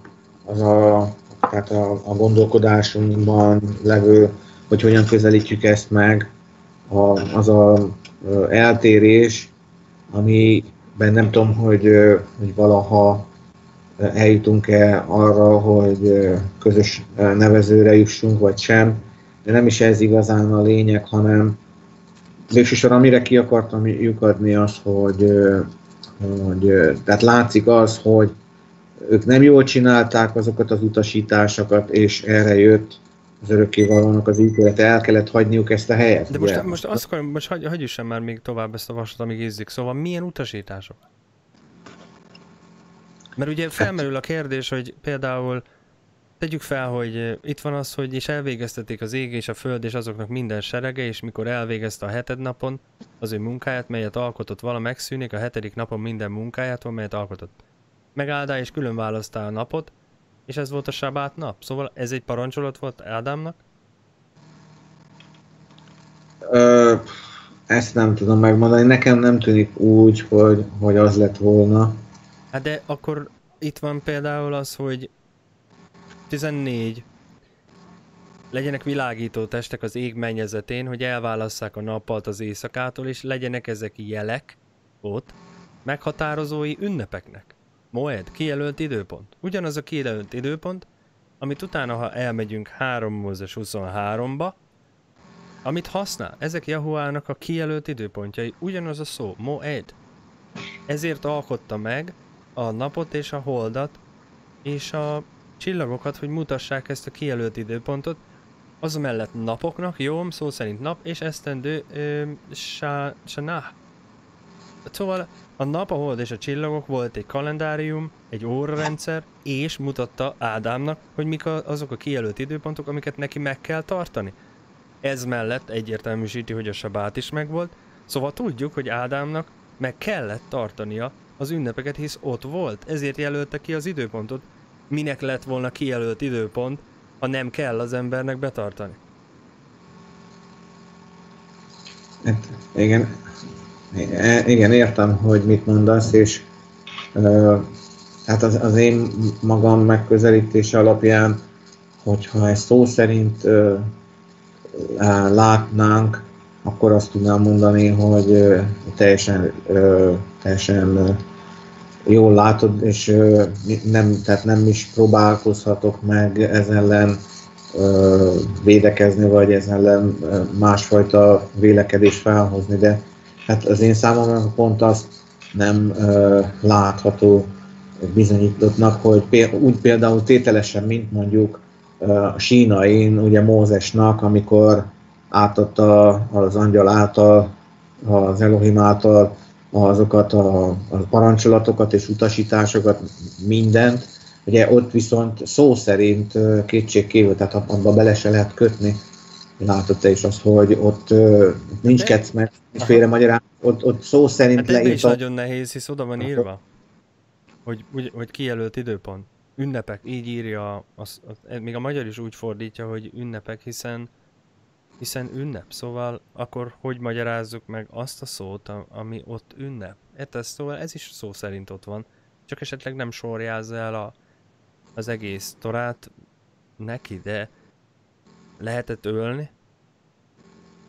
gondolkodásunkban levő, hogy hogyan közelítjük ezt meg, az eltérés, amiben nem tudom, hogy valaha eljutunk-e arra, hogy közös nevezőre jussunk, vagy sem. De nem is ez igazán a lényeg, hanem végsősorban amire ki akartam lyukadni az, hogy tehát látszik az, hogy ők nem jól csinálták azokat az utasításokat, és erre jött az örökkévalónak az ítélete, el kellett hagyniuk ezt a helyet. De most hagyjussam már még tovább ezt a vasat, amíg ízzik. Szóval milyen utasítások? Mert ugye felmerül a kérdés, hogy például tegyük fel, hogy itt van az, hogy és elvégeztették az ég és a föld és azoknak minden serege, és mikor elvégezte a heted napon az ő munkáját, melyet alkotott vala, megszűnik a hetedik napon minden munkájától, melyet alkotott. Megáldá és külön választá a napot, és ez volt a sabát nap. Szóval ez egy parancsolat volt Ádámnak? Ezt nem tudom megmondani. Nekem nem tűnik úgy, hogy az lett volna. Hát de akkor itt van például az, hogy 14. Legyenek világító testek az ég mennyezetén, hogy elválasszák a nappalt az éjszakától, és legyenek ezek jelek ott meghatározói ünnepeknek. Moed, kijelölt időpont. Ugyanaz a kijelölt időpont, amit utána, ha elmegyünk 3 Mózes 23-ba, amit használ. Ezek Yahuahnak a kijelölt időpontjai, ugyanaz a szó, moed. Ezért alkotta meg a napot és a holdat és a csillagokat, hogy mutassák ezt a kijelölt időpontot. Az mellett napoknak, jóm, szó szerint nap, és esztendő, sanah. Szóval a nap, a hold és a csillagok volt egy kalendárium, egy órarendszer, és mutatta Ádámnak, hogy mik azok a kijelölt időpontok, amiket neki meg kell tartani. Ez mellett egyértelműsíti, hogy a sabát is megvolt, szóval tudjuk, hogy Ádámnak meg kellett tartania az ünnepeket, hisz ott volt, ezért jelölte ki az időpontot. Minek lett volna kijelölt időpont, ha nem kell az embernek betartani? Igen. Igen, értem, hogy mit mondasz, és hát az én magam megközelítése alapján, hogyha ezt szó szerint látnánk, akkor azt tudnám mondani, hogy teljesen jól látod, és nem is próbálkozhatok meg ez ellen védekezni, vagy ez ellen másfajta vélekedést felhozni, de hát az én számomra pont az nem látható bizonyítottnak, hogy úgy például tételesen, mint mondjuk a sínain, ugye Mózesnak, amikor átadta az angyal által, az Elohim által azokat a parancsolatokat és utasításokat, mindent, ugye ott viszont szó szerint kétségkívül, tehát abba bele se lehet kötni. Látod te is azt, hogy ott nincs kecmet, félremagyarán, ott szó szerint hát leírta. Ez is nagyon nehéz, hisz oda van írva, hogy kijelölt időpont. Ünnepek, így írja, még a magyar is úgy fordítja, hogy ünnepek, hiszen ünnep. Szóval akkor hogy magyarázzuk meg azt a szót, ami ott ünnep? Szóval ez is szó szerint ott van, csak esetleg nem sorjázza el az egész torát neki, de lehetett ölni?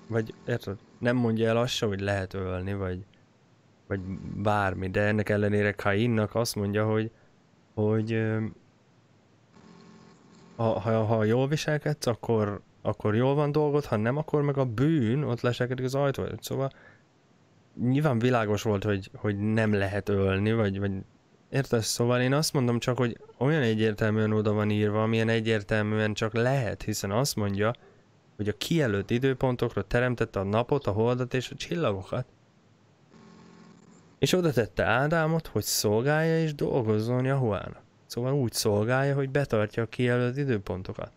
Vagy érted? Nem mondja el azt se, hogy lehet ölni, vagy bármi, de ennek ellenére Kainnak azt mondja, hogy ha jól viselkedsz, akkor jól van dolgod, ha nem, akkor meg a bűn ott leselkedik az ajtó. Szóval nyilván világos volt, hogy nem lehet ölni, vagy érted? Szóval én azt mondom csak, hogy olyan egyértelműen oda van írva, amilyen egyértelműen csak lehet, hiszen azt mondja, hogy a kijelölt időpontokra teremtette a napot, a holdat és a csillagokat. És oda tette Ádámot, hogy szolgálja és dolgozzon Yahuahnak. Szóval úgy szolgálja, hogy betartja a kijelölt időpontokat.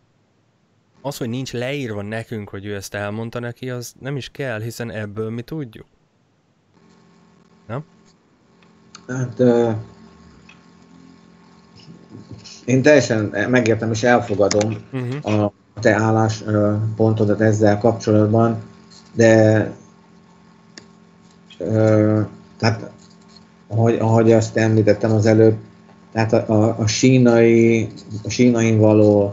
Az, hogy nincs leírva nekünk, hogy ő ezt elmondta neki, az nem is kell, hiszen ebből mi tudjuk. Nem? Hát... Én teljesen megértem és elfogadom a te álláspontodat ezzel kapcsolatban, de tehát, ahogy azt említettem az előbb, tehát a sínain való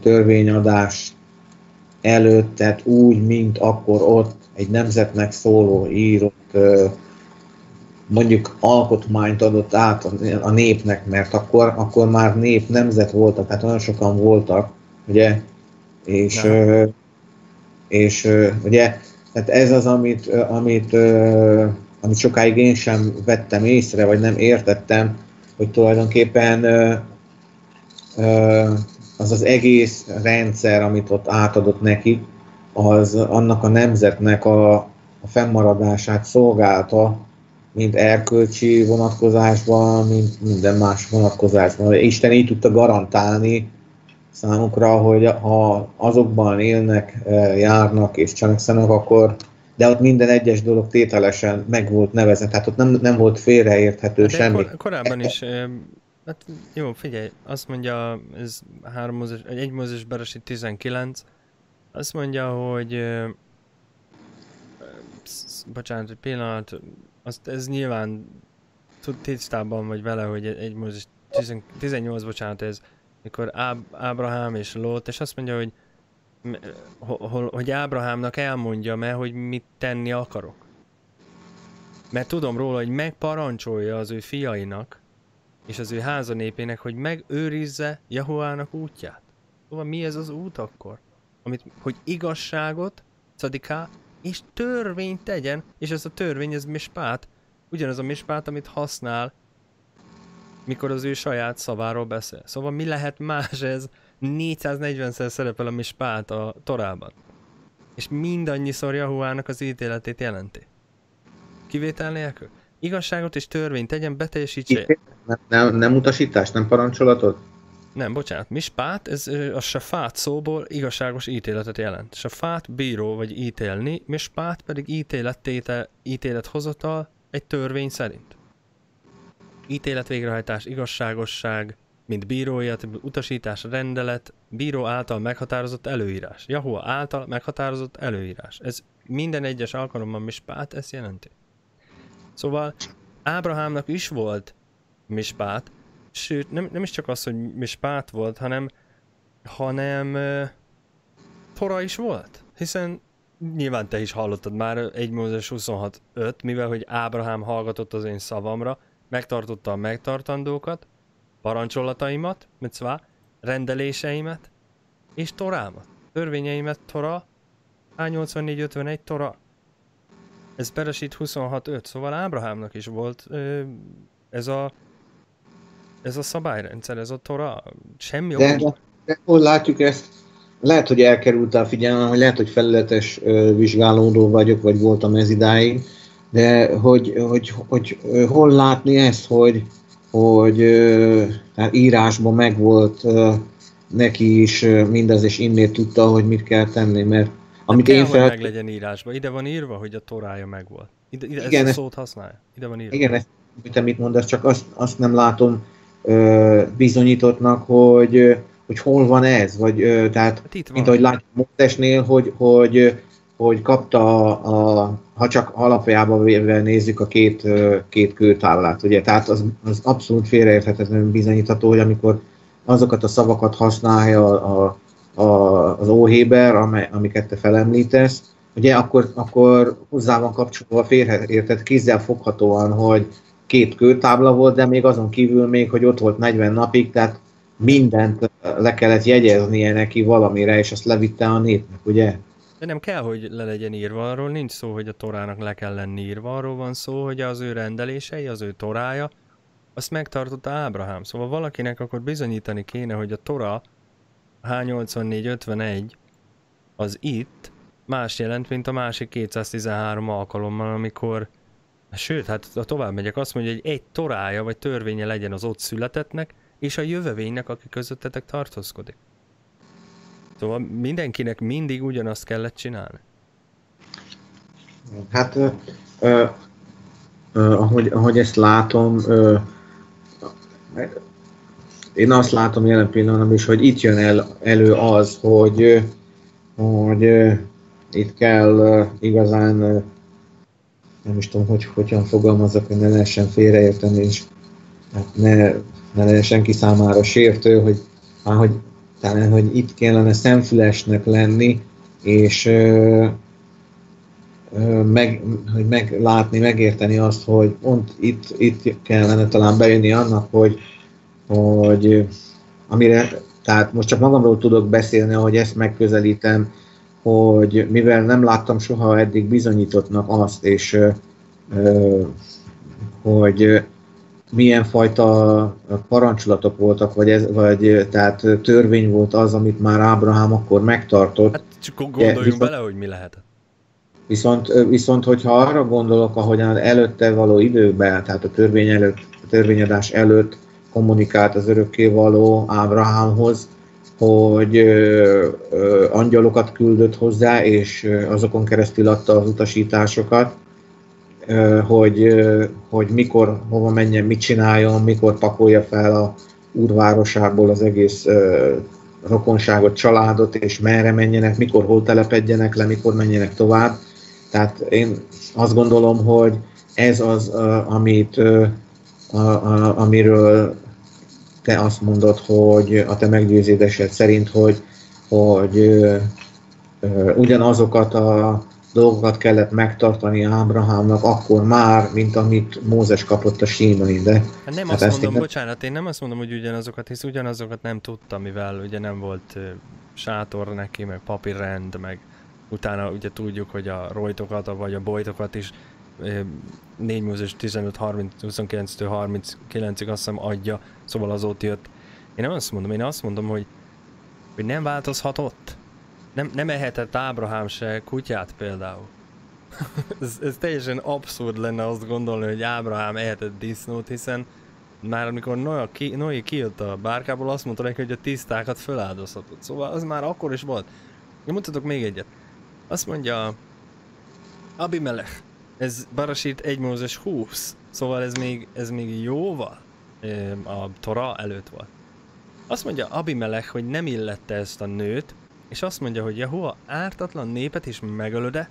törvényadás előtt, tehát úgy, mint akkor ott egy nemzetnek szóló írott, mondjuk alkotmányt adott át a népnek, mert akkor már nép, nemzet voltak, tehát nagyon sokan voltak, ugye, és ugye, tehát ez az, amit sokáig én sem vettem észre, vagy nem értettem, hogy tulajdonképpen az az egész rendszer, amit ott átadott neki, az annak a nemzetnek a fennmaradását szolgálta, mint erkölcsi vonatkozásban, mint minden más vonatkozásban. Isten így tudta garantálni számukra, hogy ha azokban élnek, járnak és cselekszenek, akkor... De ott minden egyes dolog tételesen meg volt nevezve, tehát ott nem volt félreérthető semmi. Korábban is, hát jó, figyelj, azt mondja, ez 1 Mózes Bereshit 19, azt mondja, hogy... Bocsánat, egy pillanat... Ez nyilván tisztában vagy vele, hogy 1 Mózes 18, bocsánat, ez mikor Ábrahám és Lót, és azt mondja, hogy Ábrahámnak elmondjam-e, hogy mit tenni akarok. Mert tudom róla, hogy megparancsolja az ő fiainak és az ő házanépének, hogy megőrizze Yahuahnak útját. Szóval mi ez az út akkor? Hogy igazságot és törvényt tegyen, és ez a törvény, ez mispát, ugyanaz a mispát, amit használ, mikor az ő saját szaváról beszél. Szóval mi lehet más ez? 440-szer szerepel a mispát a Torában. És mindannyiszor Yahuahnak az ítéletét jelenti. Kivétel nélkül? Igazságot és törvényt tegyen, beteljesítse. Nem utasítást, nem parancsolatot? Nem, bocsánat. Mispát, ez a sefát szóból igazságos ítéletet jelent. Sefát bíró vagy ítélni, mispát pedig ítélettétel, ítélethozatal egy törvény szerint. Ítélet végrehajtás, igazságosság, mint bírója, utasítás, rendelet, bíró által meghatározott előírás. Yahuah által meghatározott előírás. Ez minden egyes alkalommal mispát, ezt jelenti. Szóval Ábrahámnak is volt mispát, sőt nem is csak az, hogy mispát volt, hanem Tóra is volt. Hiszen nyilván te is hallottad már 1 Mózes 26:5, mivel hogy Ábrahám hallgatott az én szavamra, megtartotta a megtartandókat, parancsolataimat, rendeléseimet és Torámat. Törvényeimet, Tóra, A84:51, Tóra. Ez Beresít 26:5, szóval Ábrahámnak is volt ez a szabályrendszer, ez a Tóra, semmi olyan. De hol látjuk ezt? Lehet, hogy elkerültem a figyelmem, hogy lehet, hogy felületes vizsgálódó vagyok, vagy voltam ez idáig, de hogy hol látni ezt, hogy írásban megvolt neki is mindez, és innét tudta, hogy mit kell tenni, mert amit én fel... meg legyen írásban. Ide van írva, hogy a Torája megvolt. Igen, ezt a szót használja. Ide van írva. Igen, ezt, amit mondasz, csak azt nem látom bizonyítottnak, hogy hol van ez, vagy tehát, hát itt van. Mint ahogy látjuk Mózesnél, hogy kapta ha csak alapjában véve nézzük a két kőtáblát, ugye, tehát az abszolút félreérthetetlenül bizonyítható, hogy amikor azokat a szavakat használja az óhéber, amiket te felemlítesz, ugye, akkor hozzá van kapcsolva a félreértett, kézzel foghatóan, hogy két kőtábla volt, de még azon kívül még, hogy ott volt 40 napig, tehát mindent le kellett jegyeznie neki valamire, és azt levitte a népnek, ugye? De nem kell, hogy le legyen írva, arról nincs szó, hogy a Torának le kell lenni írva, arról van szó, hogy az ő rendelései, az ő Torája, azt megtartotta Ábrahám. Szóval valakinek akkor bizonyítani kéne, hogy a Tóra H84:51 az itt más jelent, mint a másik 213 alkalommal, amikor, sőt, hát tovább megyek, azt mondja, hogy egy Torája vagy törvénye legyen az ott születettnek, és a jövevénynek, aki közöttetek tartózkodik. Szóval mindenkinek mindig ugyanazt kellett csinálni. Hát, ahogy ezt látom, én azt látom jelen pillanatban is, hogy itt jön elő az, hogy itt kell igazán, nem is tudom, hogyan fogalmazok, hogy ne lehessen félreérteni, és hát ne lehessen ki számára sértő, hogy itt kellene szemfülesnek lenni, és meglátni, megérteni azt, hogy pont itt kellene talán bejönni annak, hogy amire, tehát most csak magamról tudok beszélni, ahogy ezt megközelítem, hogy mivel nem láttam soha eddig bizonyítottnak azt, és hogy milyen fajta parancsolatok voltak, vagy tehát törvény volt az, amit már Ábrahám akkor megtartott. Hát csak gondoljunk bele, hogy mi lehet. Viszont hogyha arra gondolok, ahogyan előtte való időben, tehát a törvény előtt, a törvényadás előtt kommunikált az örökkévaló Ábrahámhoz, hogy angyalokat küldött hozzá, és azokon keresztül adta az utasításokat, hogy mikor, hova menjen, mit csináljon, mikor pakolja fel a úrvárosából az egész rokonságot, családot, és merre menjenek, mikor hol telepedjenek le, mikor menjenek tovább. Tehát én azt gondolom, hogy ez az, amiről te azt mondod, hogy a te meggyőződésed szerint, hogy ugyanazokat a dolgokat kellett megtartani Ábrahámnak akkor már, mint amit Mózes kapott a Sínain, de... Hát nem azt mondom, bocsánat, én nem azt mondom, hogy ugyanazokat, hisz ugyanazokat nem tudta, mivel ugye nem volt sátor neki, meg papírrend, meg utána ugye tudjuk, hogy a rojtokat, vagy a bojtokat is 4 Mózes 15-29-39-ig azt hiszem adja, szóval azóta jött. Én nem azt mondom, én azt mondom, hogy nem változhatott. Nem ehetett Ábrahám se kutyát például. ez teljesen abszurd lenne azt gondolni, hogy Ábrahám ehetett disznót, hiszen már amikor Noé kijött a bárkából, azt mondta neki, hogy a tisztákat feláldozhatott. Szóval az már akkor is volt. Én mutatok még egyet. Azt mondja Abimelech. Ez Barasít 1 Mózes 20. Szóval ez még jóval a Tóra előtt volt. Azt mondja Abimelech, hogy nem illette ezt a nőt, és azt mondja, hogy Yahuah, ártatlan népet is megölöd-e?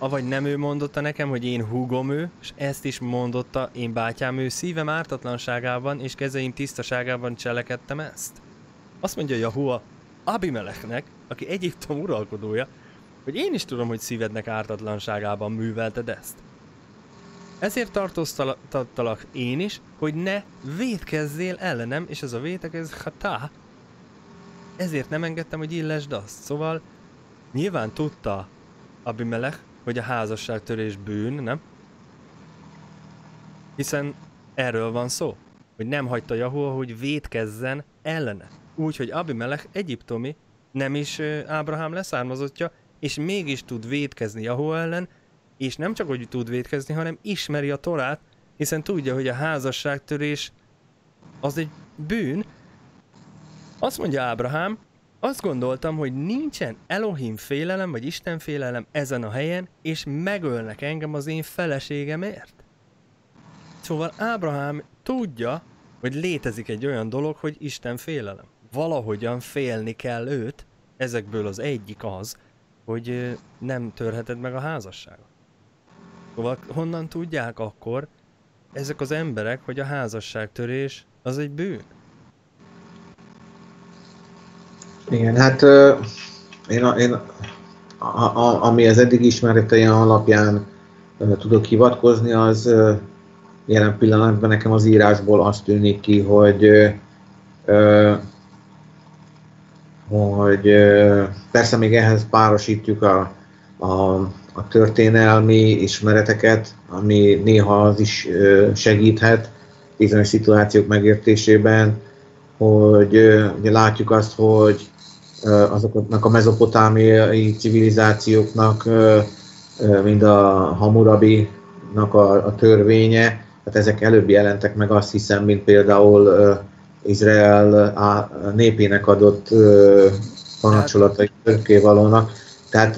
Avagy nem ő mondotta nekem, hogy én húgom ő, és ezt is mondotta én bátyám ő, szívem ártatlanságában és kezeim tisztaságában cselekedtem ezt? Azt mondja Yahuah Abimelechnek, aki Egyiptom uralkodója, hogy én is tudom, hogy szívednek ártatlanságában művelted ezt. Ezért tartóztattalak én is, hogy ne vétkezzél ellenem, és ez a vétkez hatá. Ezért nem engedtem, hogy illesd azt. Szóval nyilván tudta Abimelech, hogy a házasságtörés bűn, nem? Hiszen erről van szó, hogy nem hagyta Yahuah, hogy vétkezzen ellene. Úgyhogy Abimelech egyiptomi, nem is Ábrahám leszármazottja, és mégis tud vétkezni Yahuah ellen, és nem csak, hogy tud vétkezni, hanem ismeri a Torát, hiszen tudja, hogy a házasságtörés az egy bűn. Azt mondja Ábrahám, azt gondoltam, hogy nincsen Elohim félelem, vagy Isten félelem ezen a helyen, és megölnek engem az én feleségemért. Szóval Ábrahám tudja, hogy létezik egy olyan dolog, hogy Isten félelem. Valahogyan félni kell őt, ezekből az egyik az, hogy nem törheted meg a házasságot. Szóval honnan tudják akkor ezek az emberek, hogy a házasságtörés az egy bűn? Igen, hát ami az eddig ismereteim alapján tudok hivatkozni, az jelen pillanatban nekem az írásból azt tűnik ki, hogy persze még ehhez párosítjuk a történelmi ismereteket, ami néha az is segíthet bizonyos szituációk megértésében, hogy ugye látjuk azt, hogy azoknak a mezopotámiai civilizációknak, mind a Hammurabinak a törvénye, hát ezek előbb jelentek meg, azt hiszem, mint például Izrael népének adott parancsolatai örökkévalónak. Tehát,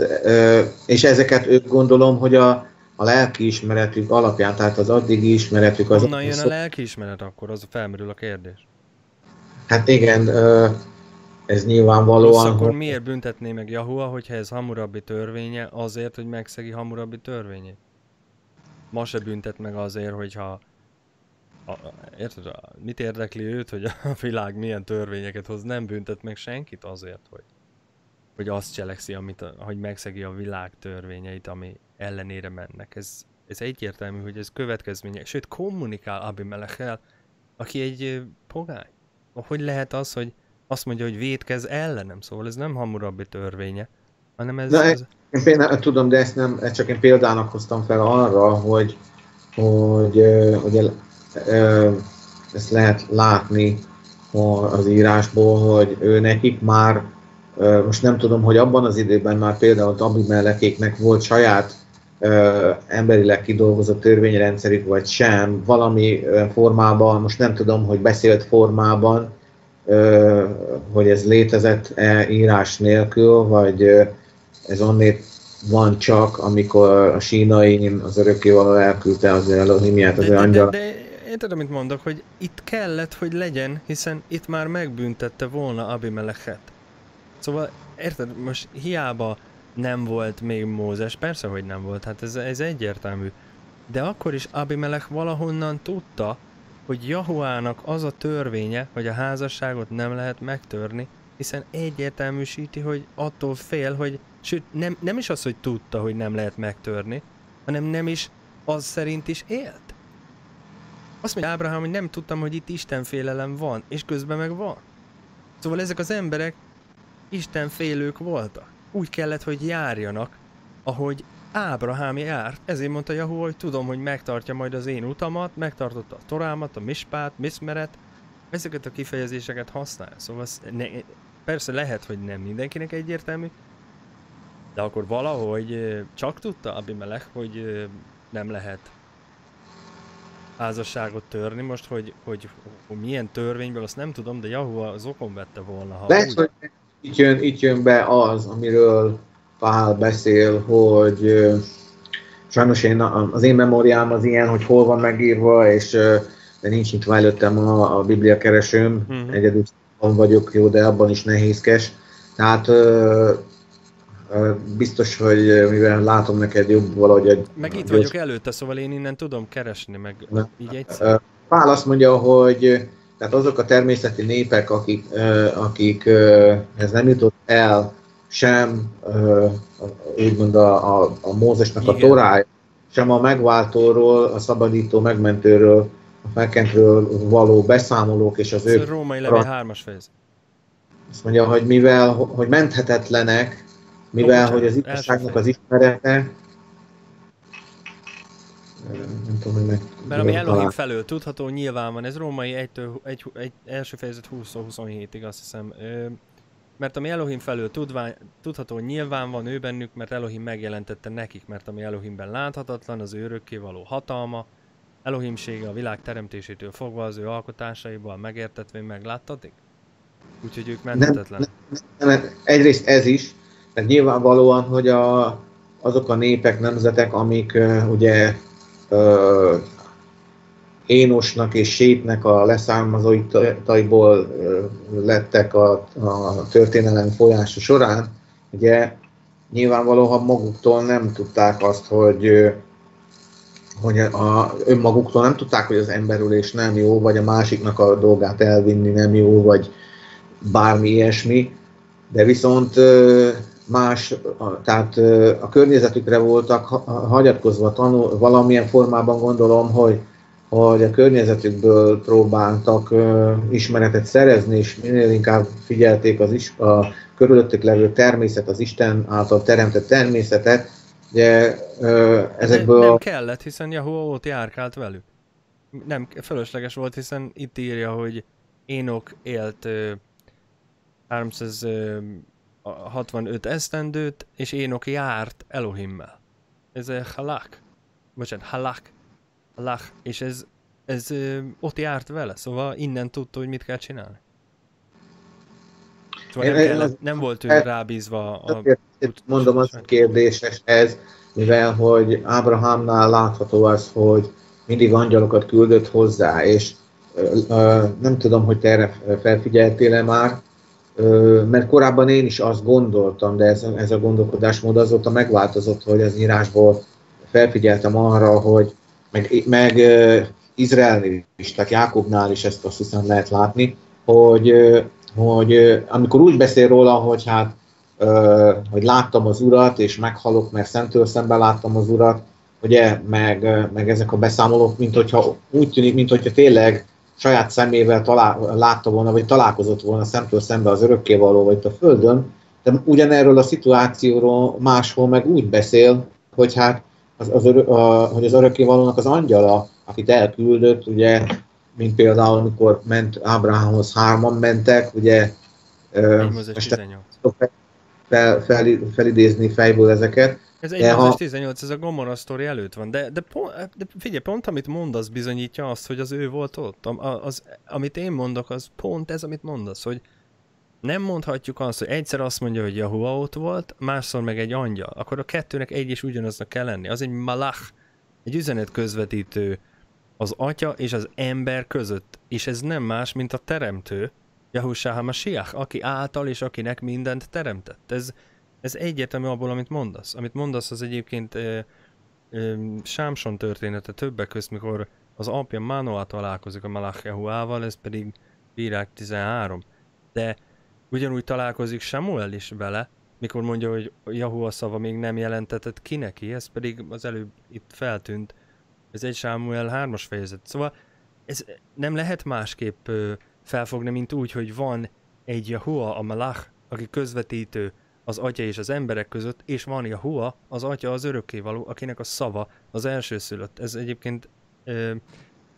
és ezeket ők, gondolom, hogy a lelkiismeretük alapján, tehát az addigi ismeretük az... Honnan jön a lelkiismeret akkor? Az felmerül a kérdés. Hát igen, ez nyilvánvalóan... Plusz akkor miért büntetné meg Yahuah, hogyha ez Hammurabi törvénye, azért, hogy megszegi Hammurabi törvényét? Ma se büntet meg azért, hogyha... Érted? Mit érdekli őt, hogy a világ milyen törvényeket hoz? Nem büntet meg senkit azért, hogy azt cselekszi, hogy megszegi a világ törvényeit, ami ellenére mennek. Ez egyértelmű, hogy ez következménye. Sőt, kommunikál Abimelechel, aki egy pogány. Hogy lehet az, hogy azt mondja, hogy vétkez ellenem? Szóval ez nem Hammurabi törvénye, hanem ez... Na, én például tudom, de ezt nem, csak én példának hoztam fel arra, hogy ezt lehet látni az írásból, hogy ő nekik már, most nem tudom, hogy abban az időben már például Abimelekéknek volt saját emberileg kidolgozott törvényrendszerük, vagy sem, valami formában, most nem tudom, hogy beszélt formában, hogy ez létezett-e írás nélkül, vagy ez onnét van csak, amikor a sínain az örökkévaló elküldte az Elohimiát, az angyal. Én tudom, amit mondok, hogy itt kellett, hogy legyen, hiszen itt már megbüntette volna Abimelechet. Szóval, érted, most hiába nem volt még Mózes, persze, hogy nem volt, hát ez egyértelmű. De akkor is Abimelech valahonnan tudta, hogy Yahuahnak az a törvénye, hogy a házasságot nem lehet megtörni, hiszen egyértelműsíti, hogy attól fél, hogy... Sőt, nem is az, hogy tudta, hogy nem lehet megtörni, hanem nem is az szerint is élt. Azt mondja Ábrahám, hogy nem tudtam, hogy itt istenfélelem van, és közben meg van. Szóval ezek az emberek istenfélők voltak. úgy kellett, hogy járjanak, ahogy Ábrahám járt. Ezért mondta Yahuah, hogy tudom, hogy megtartja majd az én utamat, megtartotta a torámat, a mispát, miszmeret. Ezeket a kifejezéseket használ. Szóval persze lehet, hogy nem mindenkinek egyértelmű, de akkor valahogy csak tudta Abimelech, hogy nem lehet házasságot törni. Most, hogy milyen törvényből, azt nem tudom, de Yahuah az okon vette volna. Ha lehet, úgy... hogy itt jön be az, amiről Pál beszél, hogy sajnos az én memóriám az ilyen, hogy hol van megírva, és de nincs nyitva előttem a Biblia keresőm, egyedül vagyok, jó, de abban is nehézkes. Tehát biztos, hogy mivel látom neked jobb valahogy egy... Meg itt vagyok előtte, szóval én innen tudom keresni, meg így egyszer. Pál azt mondja, hogy tehát azok a természeti népek, akikhez nem jutott el sem úgymond a Mózesnak a torája, sem a megváltóról, a szabadító megmentőről, a felkentről való beszámolók, és az ő... Római levél 3-as fejezet. Azt mondja, hogy mivel, hogy menthetetlenek, mivel, hogy az igazságnak az ismerete... Nem tudom, hogy meg... Mert ami Elohim felől tudható, nyilván van. Ez Római 1-től első fejezet 20-27-ig, azt hiszem. Mert ami Elohim felől tudható, nyilván van ő bennük, mert Elohim megjelentette nekik, mert ami Elohimben láthatatlan, az ő örökké való hatalma, Elohimsége a világ teremtésétől fogva az ő alkotásaiból megértetvén megláttatik? Úgyhogy ők menthetetlen. Nem, egyrészt ez is, tehát nyilvánvalóan, hogy azok a népek, nemzetek, amik ugye Énosnak és Sétnek a leszármazóitaiból lettek a történelem folyása során, ugye nyilvánvalóan maguktól nem tudták azt, hogy önmaguktól nem tudták, hogy az emberülés nem jó, vagy a másiknak a dolgát elvinni nem jó, vagy bármi ilyesmi, de viszont más, tehát a környezetükre voltak hagyatkozva tanul, valamilyen formában gondolom, hogy a környezetükből próbáltak ismeretet szerezni, és minél inkább figyelték a körülöttük levő természet, az Isten által teremtett természetet. Ugye, ezekből nem kellett, hiszen Yahuah ott járkált velük. Nem, fölösleges volt, hiszen itt írja, hogy Énok élt 365 esztendőt, és Énok járt Elohimmel. Ez a halak. Bocsánat, halak. És ez ott járt vele, szóval innen tudta, hogy mit kell csinálni. Szóval nem volt ő rábízva a... Mondom, az a kérdéses ez, mivel hogy Ábrahámnál látható az, hogy mindig angyalokat küldött hozzá, és nem tudom, hogy te erre felfigyeltél-e már, mert korábban én is azt gondoltam, de ez a gondolkodásmód azóta megváltozott, hogy az írásból felfigyeltem arra, hogy meg Izraelnél is, tehát Jákobnál is ezt azt hiszem lehet látni, hogy amikor úgy beszél róla, hogy hát hogy láttam az Urat, és meghalok, mert szemtől szemben láttam az Urat, ugye, meg ezek a beszámolók, mint hogyha úgy tűnik, mint hogyha tényleg saját szemével látta volna, vagy találkozott volna szemtől szemben az örökkévalóval itt a Földön, de ugyanerről a szituációról máshol meg úgy beszél, hogy hát hogy az örökkévalónak az angyala, akit elküldött, ugye, mint például, amikor ment Ábrahámhoz, 3-an mentek, ugye, felidézni fejből ezeket. Ez 1-18, ez a Gomorra sztori előtt van, de figyelj, pont amit mondasz bizonyítja azt, hogy az ő volt ott. Amit én mondok, az pont ez, amit mondasz, hogy nem mondhatjuk azt, hogy egyszer azt mondja, hogy Yahuah ott volt, másszor meg egy angyal. Akkor a kettőnek egy és ugyanaznak kell lenni. Az egy malach, egy üzenet közvetítő az atya és az ember között. És ez nem más, mint a teremtő, Yahusha Mashiach, aki által és akinek mindent teremtett. Ez egyértelmű abból, amit mondasz. Amit mondasz, az egyébként Sámson története többek közt, mikor az apja Mánoá találkozik a Malach Yahuával, ez pedig Bírák 13. De ugyanúgy találkozik Samuel is vele, mikor mondja, hogy Yahuah szava még nem jelentetett ki neki, ez pedig az előbb itt feltűnt. Ez 1 Sámuel 3-as fejezet. Szóval ez nem lehet másképp felfogni, mint úgy, hogy van egy Yahuah, a Malach, aki közvetítő az atya és az emberek között, és van Yahuah, az atya az örökkévaló, akinek a szava az elsőszülött. Ez egyébként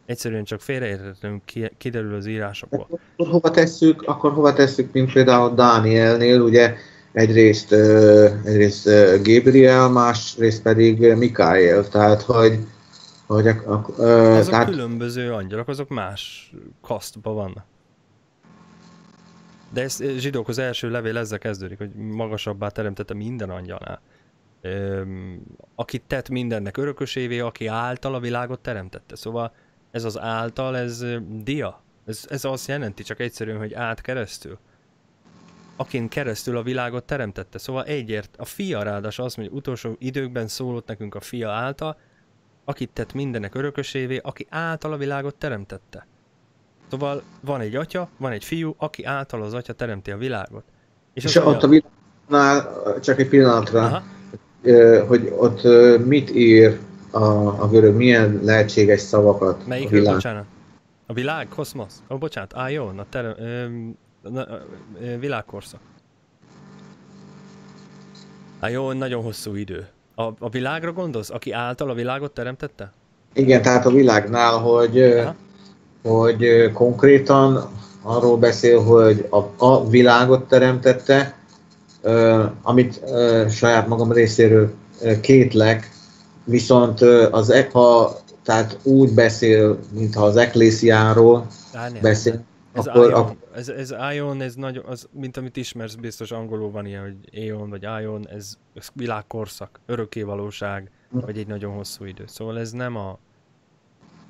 egyszerűen csak félreértetlenül kiderül az írásokból. Akkor hova tesszük, mint például Dánielnél, ugye egyrészt Gabriel, másrészt pedig Mikael, tehát hogy azok tehát... különböző angyalok, azok más kasztban vannak. De ez Zsidókhoz első levél ezzel kezdődik, hogy magasabbá teremtette minden angyalnál. Aki tett mindennek örökösévé, aki által a világot teremtette. Szóval ez az által, ez dia. Ez azt jelenti csak egyszerűen, hogy át keresztül. Akin keresztül a világot teremtette. Szóval egyért a fia ráadásul azt mondja, utolsó időkben szólott nekünk a fia által, akit tett mindennek örökösévé, aki által a világot teremtette. Szóval van egy atya, van egy fiú, aki által az atya teremti a világot. És ott a világnál, csak egy pillanatra, hogy ott mit ír a görög, milyen lehetséges szavakat melyik a világ? Bocsánat. A világ, koszmosz. Oh, bocsánat, ájón, a világkorszak. Ájón, nagyon hosszú idő. A világra gondolsz? Aki által a világot teremtette? Igen, tehát a világnál, hogy konkrétan arról beszél, hogy a világot teremtette, amit saját magam részéről kétlek, viszont az EPA, tehát úgy beszél, mintha az eklésziáról beszél. Ez Aion, ez nagyon, az, mint amit ismersz, biztos angolul van ilyen, hogy Aion vagy Aion, ez világkorszak, örökkévalóság, vagy egy nagyon hosszú idő. Szóval ez nem a...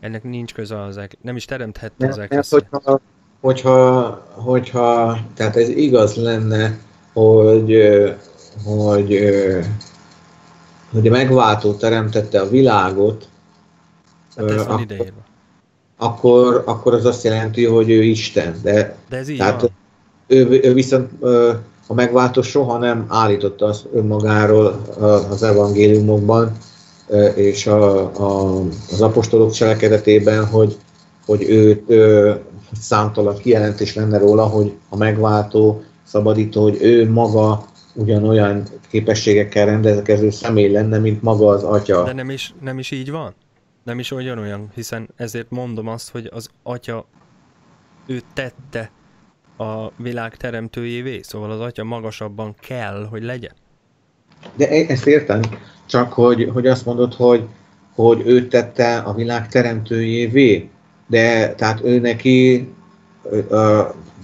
Ennek nincs köze az, nem is teremthette az eklésziát. Hogyha, tehát ez igaz lenne, hogy a megváltó teremtette a világot, hát ez van ideírva. Akkor az azt jelenti, hogy ő Isten. De ez így tehát ő viszont a megváltó soha nem állította azt önmagáról az evangéliumokban és az apostolok cselekedetében, hogy őt számtalan kijelentés lenne róla, hogy a megváltó szabadító, hogy ő maga ugyanolyan képességekkel rendelkező személy lenne, mint maga az atya. De nem is így van. Nem is olyan, hiszen ezért mondom azt, hogy az atya, ő tette a világ teremtőjévé, szóval az atya magasabban kell, hogy legyen. De ezt értem, csak hogy azt mondod, hogy ő tette a világ teremtőjévé, de tehát ő neki,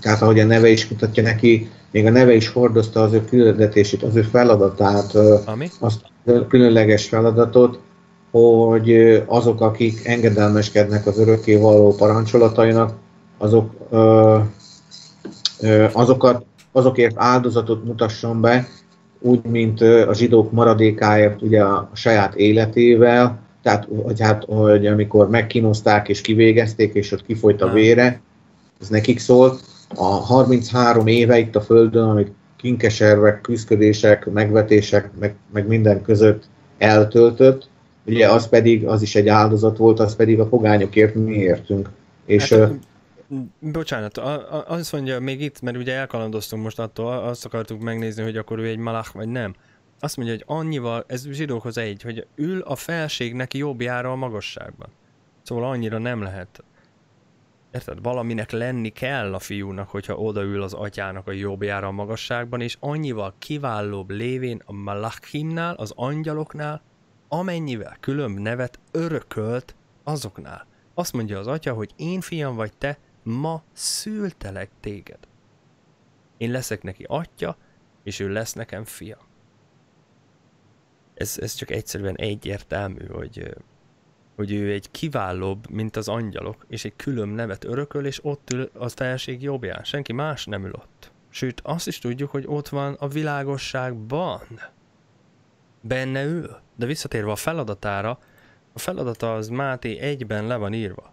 tehát ahogy a neve is mutatja neki, még a neve is hordozta az ő küldetését, az ő feladatát, azt a különleges feladatot, hogy azok, akik engedelmeskednek az örökké való parancsolatainak, azokért áldozatot mutasson be, úgy, mint a zsidók maradékáért, ugye a saját életével, tehát hogy amikor megkínozták és kivégezték, és ott kifolyt a vére, ez nekik szólt. A 33 éve itt a Földön, amit kinkeservek, küszködések, megvetések, meg minden között eltöltött, ugye az pedig, az is egy áldozat volt, az pedig a pogányokért mi értünk. És hát, bocsánat, azt mondja még itt, mert ugye elkalandoztunk most attól, azt akartuk megnézni, hogy akkor ő egy malach vagy nem. Azt mondja, hogy annyival, ez Zsidókhoz egy, hogy ül a felség neki jobbjára a magasságban. Szóval annyira nem lehet. Érted? Valaminek lenni kell a fiúnak, hogyha odaül az atyának a jobbjára a magasságban, és annyival kiválóbb lévén a malachimnál, az angyaloknál, amennyivel különb nevet örökölt azoknál. Azt mondja az atya, hogy én fiam vagy te, ma szültelek téged. Én leszek neki atya, és ő lesz nekem fia. Ez csak egyszerűen egyértelmű, hogy ő egy kiválóbb, mint az angyalok, és egy különb nevet örököl, és ott ül a felség jobbján. Senki más nem ül ott. Sőt, azt is tudjuk, hogy ott van a világosságban. Benne ül. De visszatérve a feladatára, a feladata az Máté 1-ben le van írva.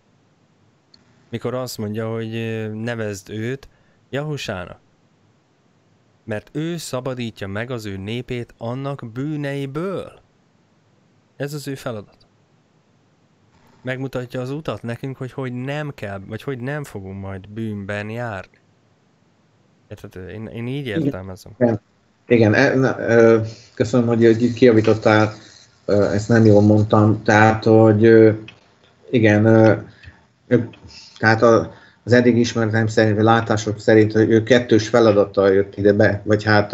Mikor azt mondja, hogy nevezd őt Yahushának. Mert ő szabadítja meg az ő népét annak bűneiből. Ez az ő feladat. Megmutatja az utat nekünk, hogy nem kell, vagy hogy nem fogunk majd bűnben járni. Én így értelmezem. Igen, köszönöm, hogy kijavítottál, ezt nem jól mondtam, tehát, hogy igen, tehát az eddig ismeretem szerint, vagy látások szerint, hogy ő kettős feladattal jött ide be, vagy hát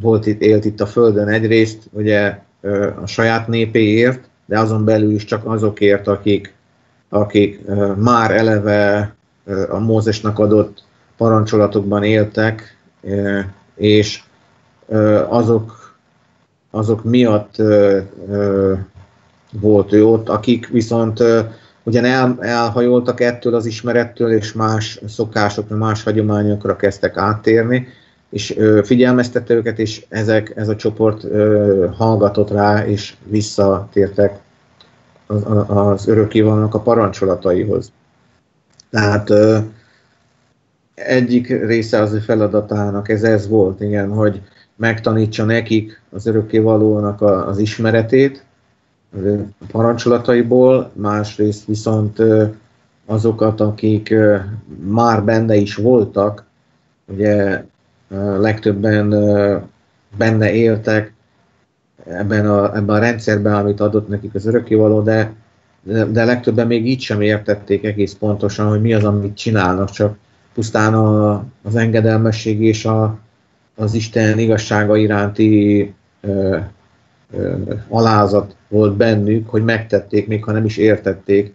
volt itt, élt itt a Földön egyrészt, ugye a saját népéért, de azon belül is csak azokért, akik már eleve a Mózesnak adott parancsolatokban éltek, és azok miatt volt ő ott, akik viszont ugyan elhajoltak ettől az ismerettől, és más szokásokra, más hagyományokra kezdtek áttérni, és figyelmeztette őket, és ez a csoport hallgatott rá, és visszatértek az örökkévalónak a parancsolataihoz. Tehát egyik része az ő feladatának ez volt, igen, hogy megtanítsa nekik az örökkévalónak az ismeretét, a parancsolataiból, másrészt viszont azokat, akik már benne is voltak, ugye legtöbben benne éltek ebben a rendszerben, amit adott nekik az örökkévaló, de legtöbben még így sem értették egész pontosan, hogy mi az, amit csinálnak, csak pusztán az engedelmesség és az Isten igazsága iránti alázat volt bennük, hogy megtették, még ha nem is értették.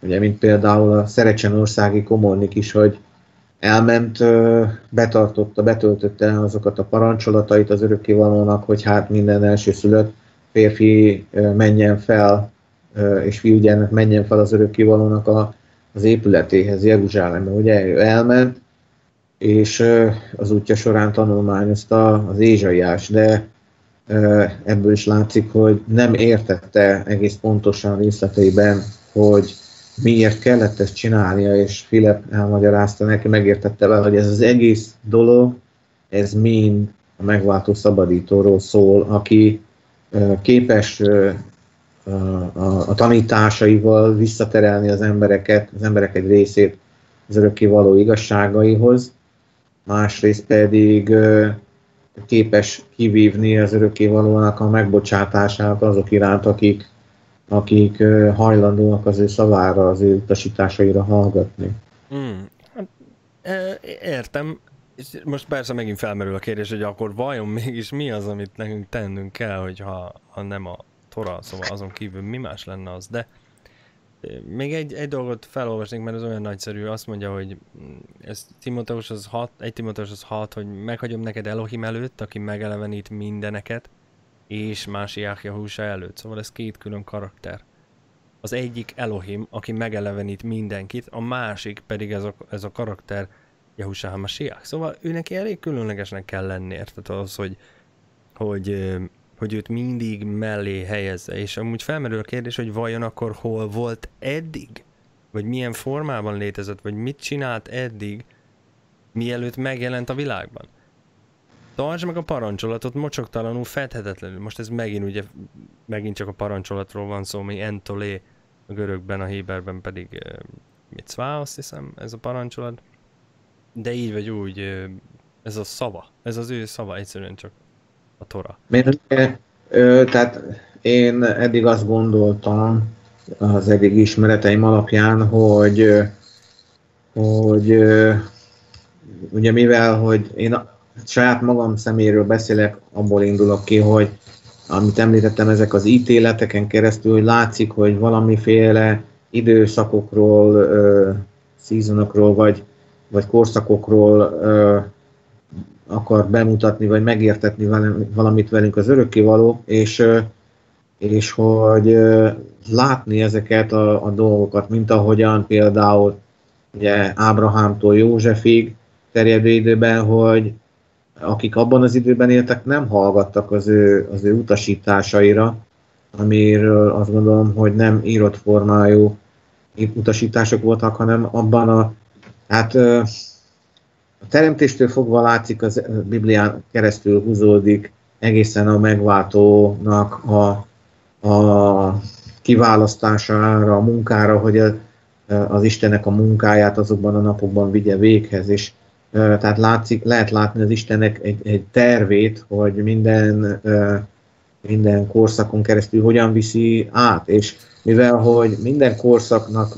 Ugye, mint például a Szerecsenországi Komornik is, hogy elment, betöltötte azokat a parancsolatait az örökkévalónak, hogy hát minden elsőszülött férfi menjen fel, és fiúgyermek menjen fel az örökkévalónak az épületéhez, Jeruzsálembe. Ugye ő elment, és az útja során tanulmányozta az Ézsaiás, de ebből is látszik, hogy nem értette egész pontosan részleteiben, hogy miért kellett ezt csinálnia, és Filip elmagyarázta neki, megértette vele, hogy ez az egész dolog, ez mind a megváltó szabadítóról szól, aki képes a tanításaival visszaterelni az emberek egy részét az örökkévaló igazságaihoz, másrészt pedig képes kivívni az örökkévalónak a megbocsátásának azok iránt, akik hajlandóak az ő szavára, az ő utasításaira hallgatni. Értem. És most persze megint felmerül a kérdés, hogy akkor vajon mégis mi az, amit nekünk tennünk kell, hogyha nem a Tóra, szóval azon kívül mi más lenne az, de még egy dolgot felolvasnék, mert az olyan nagyszerű, azt mondja, hogy ez Timóteushoz 6, 1 Timóteushoz 6, hogy meghagyom neked Elohim előtt, aki megelevenít mindeneket, és Mashiach Yahusha előtt. Szóval ez két külön karakter. Az egyik Elohim, aki megelevenít mindenkit, a másik pedig ez a karakter Yahusha Mashiach. Szóval ő neki elég különlegesnek kell lenni, érted az, hogy őt mindig mellé helyezze, és amúgy felmerül a kérdés, hogy vajon akkor hol volt eddig? Vagy milyen formában létezett, vagy mit csinált eddig, mielőtt megjelent a világban? Tartsd meg a parancsolatot mocsoktalanul, fedhetetlenül. Most ez megint csak a parancsolatról van szó, mi entolé a görögben, a héberben pedig micvá, azt hiszem, ez a parancsolat. De így vagy úgy, ez a szava, ez az ő szava, egyszerűen csak a Tóra. Tehát én eddig azt gondoltam az eddig ismereteim alapján, hogy ugye mivel, hogy én saját magam szeméről beszélek, abból indulok ki, hogy amit említettem, ezek az ítéleteken keresztül, hogy látszik, hogy valamiféle időszakokról, szezonokról, vagy korszakokról akar bemutatni, vagy megértetni valamit velünk az örökkévaló, és hogy látni ezeket a dolgokat, mint ahogyan például ugye Ábrahámtól Józsefig terjedő időben, hogy akik abban az időben éltek, nem hallgattak az ő utasításaira, amiről azt gondolom, hogy nem írott formájú utasítások voltak, hanem abban a teremtéstől fogva látszik, az Biblián keresztül húzódik egészen a megváltónak a kiválasztására, a munkára, hogy az Istennek a munkáját azokban a napokban vigye véghez. És Tehát lehet látni az Istennek egy tervét, hogy minden korszakon keresztül hogyan viszi át. És mivel, hogy minden korszaknak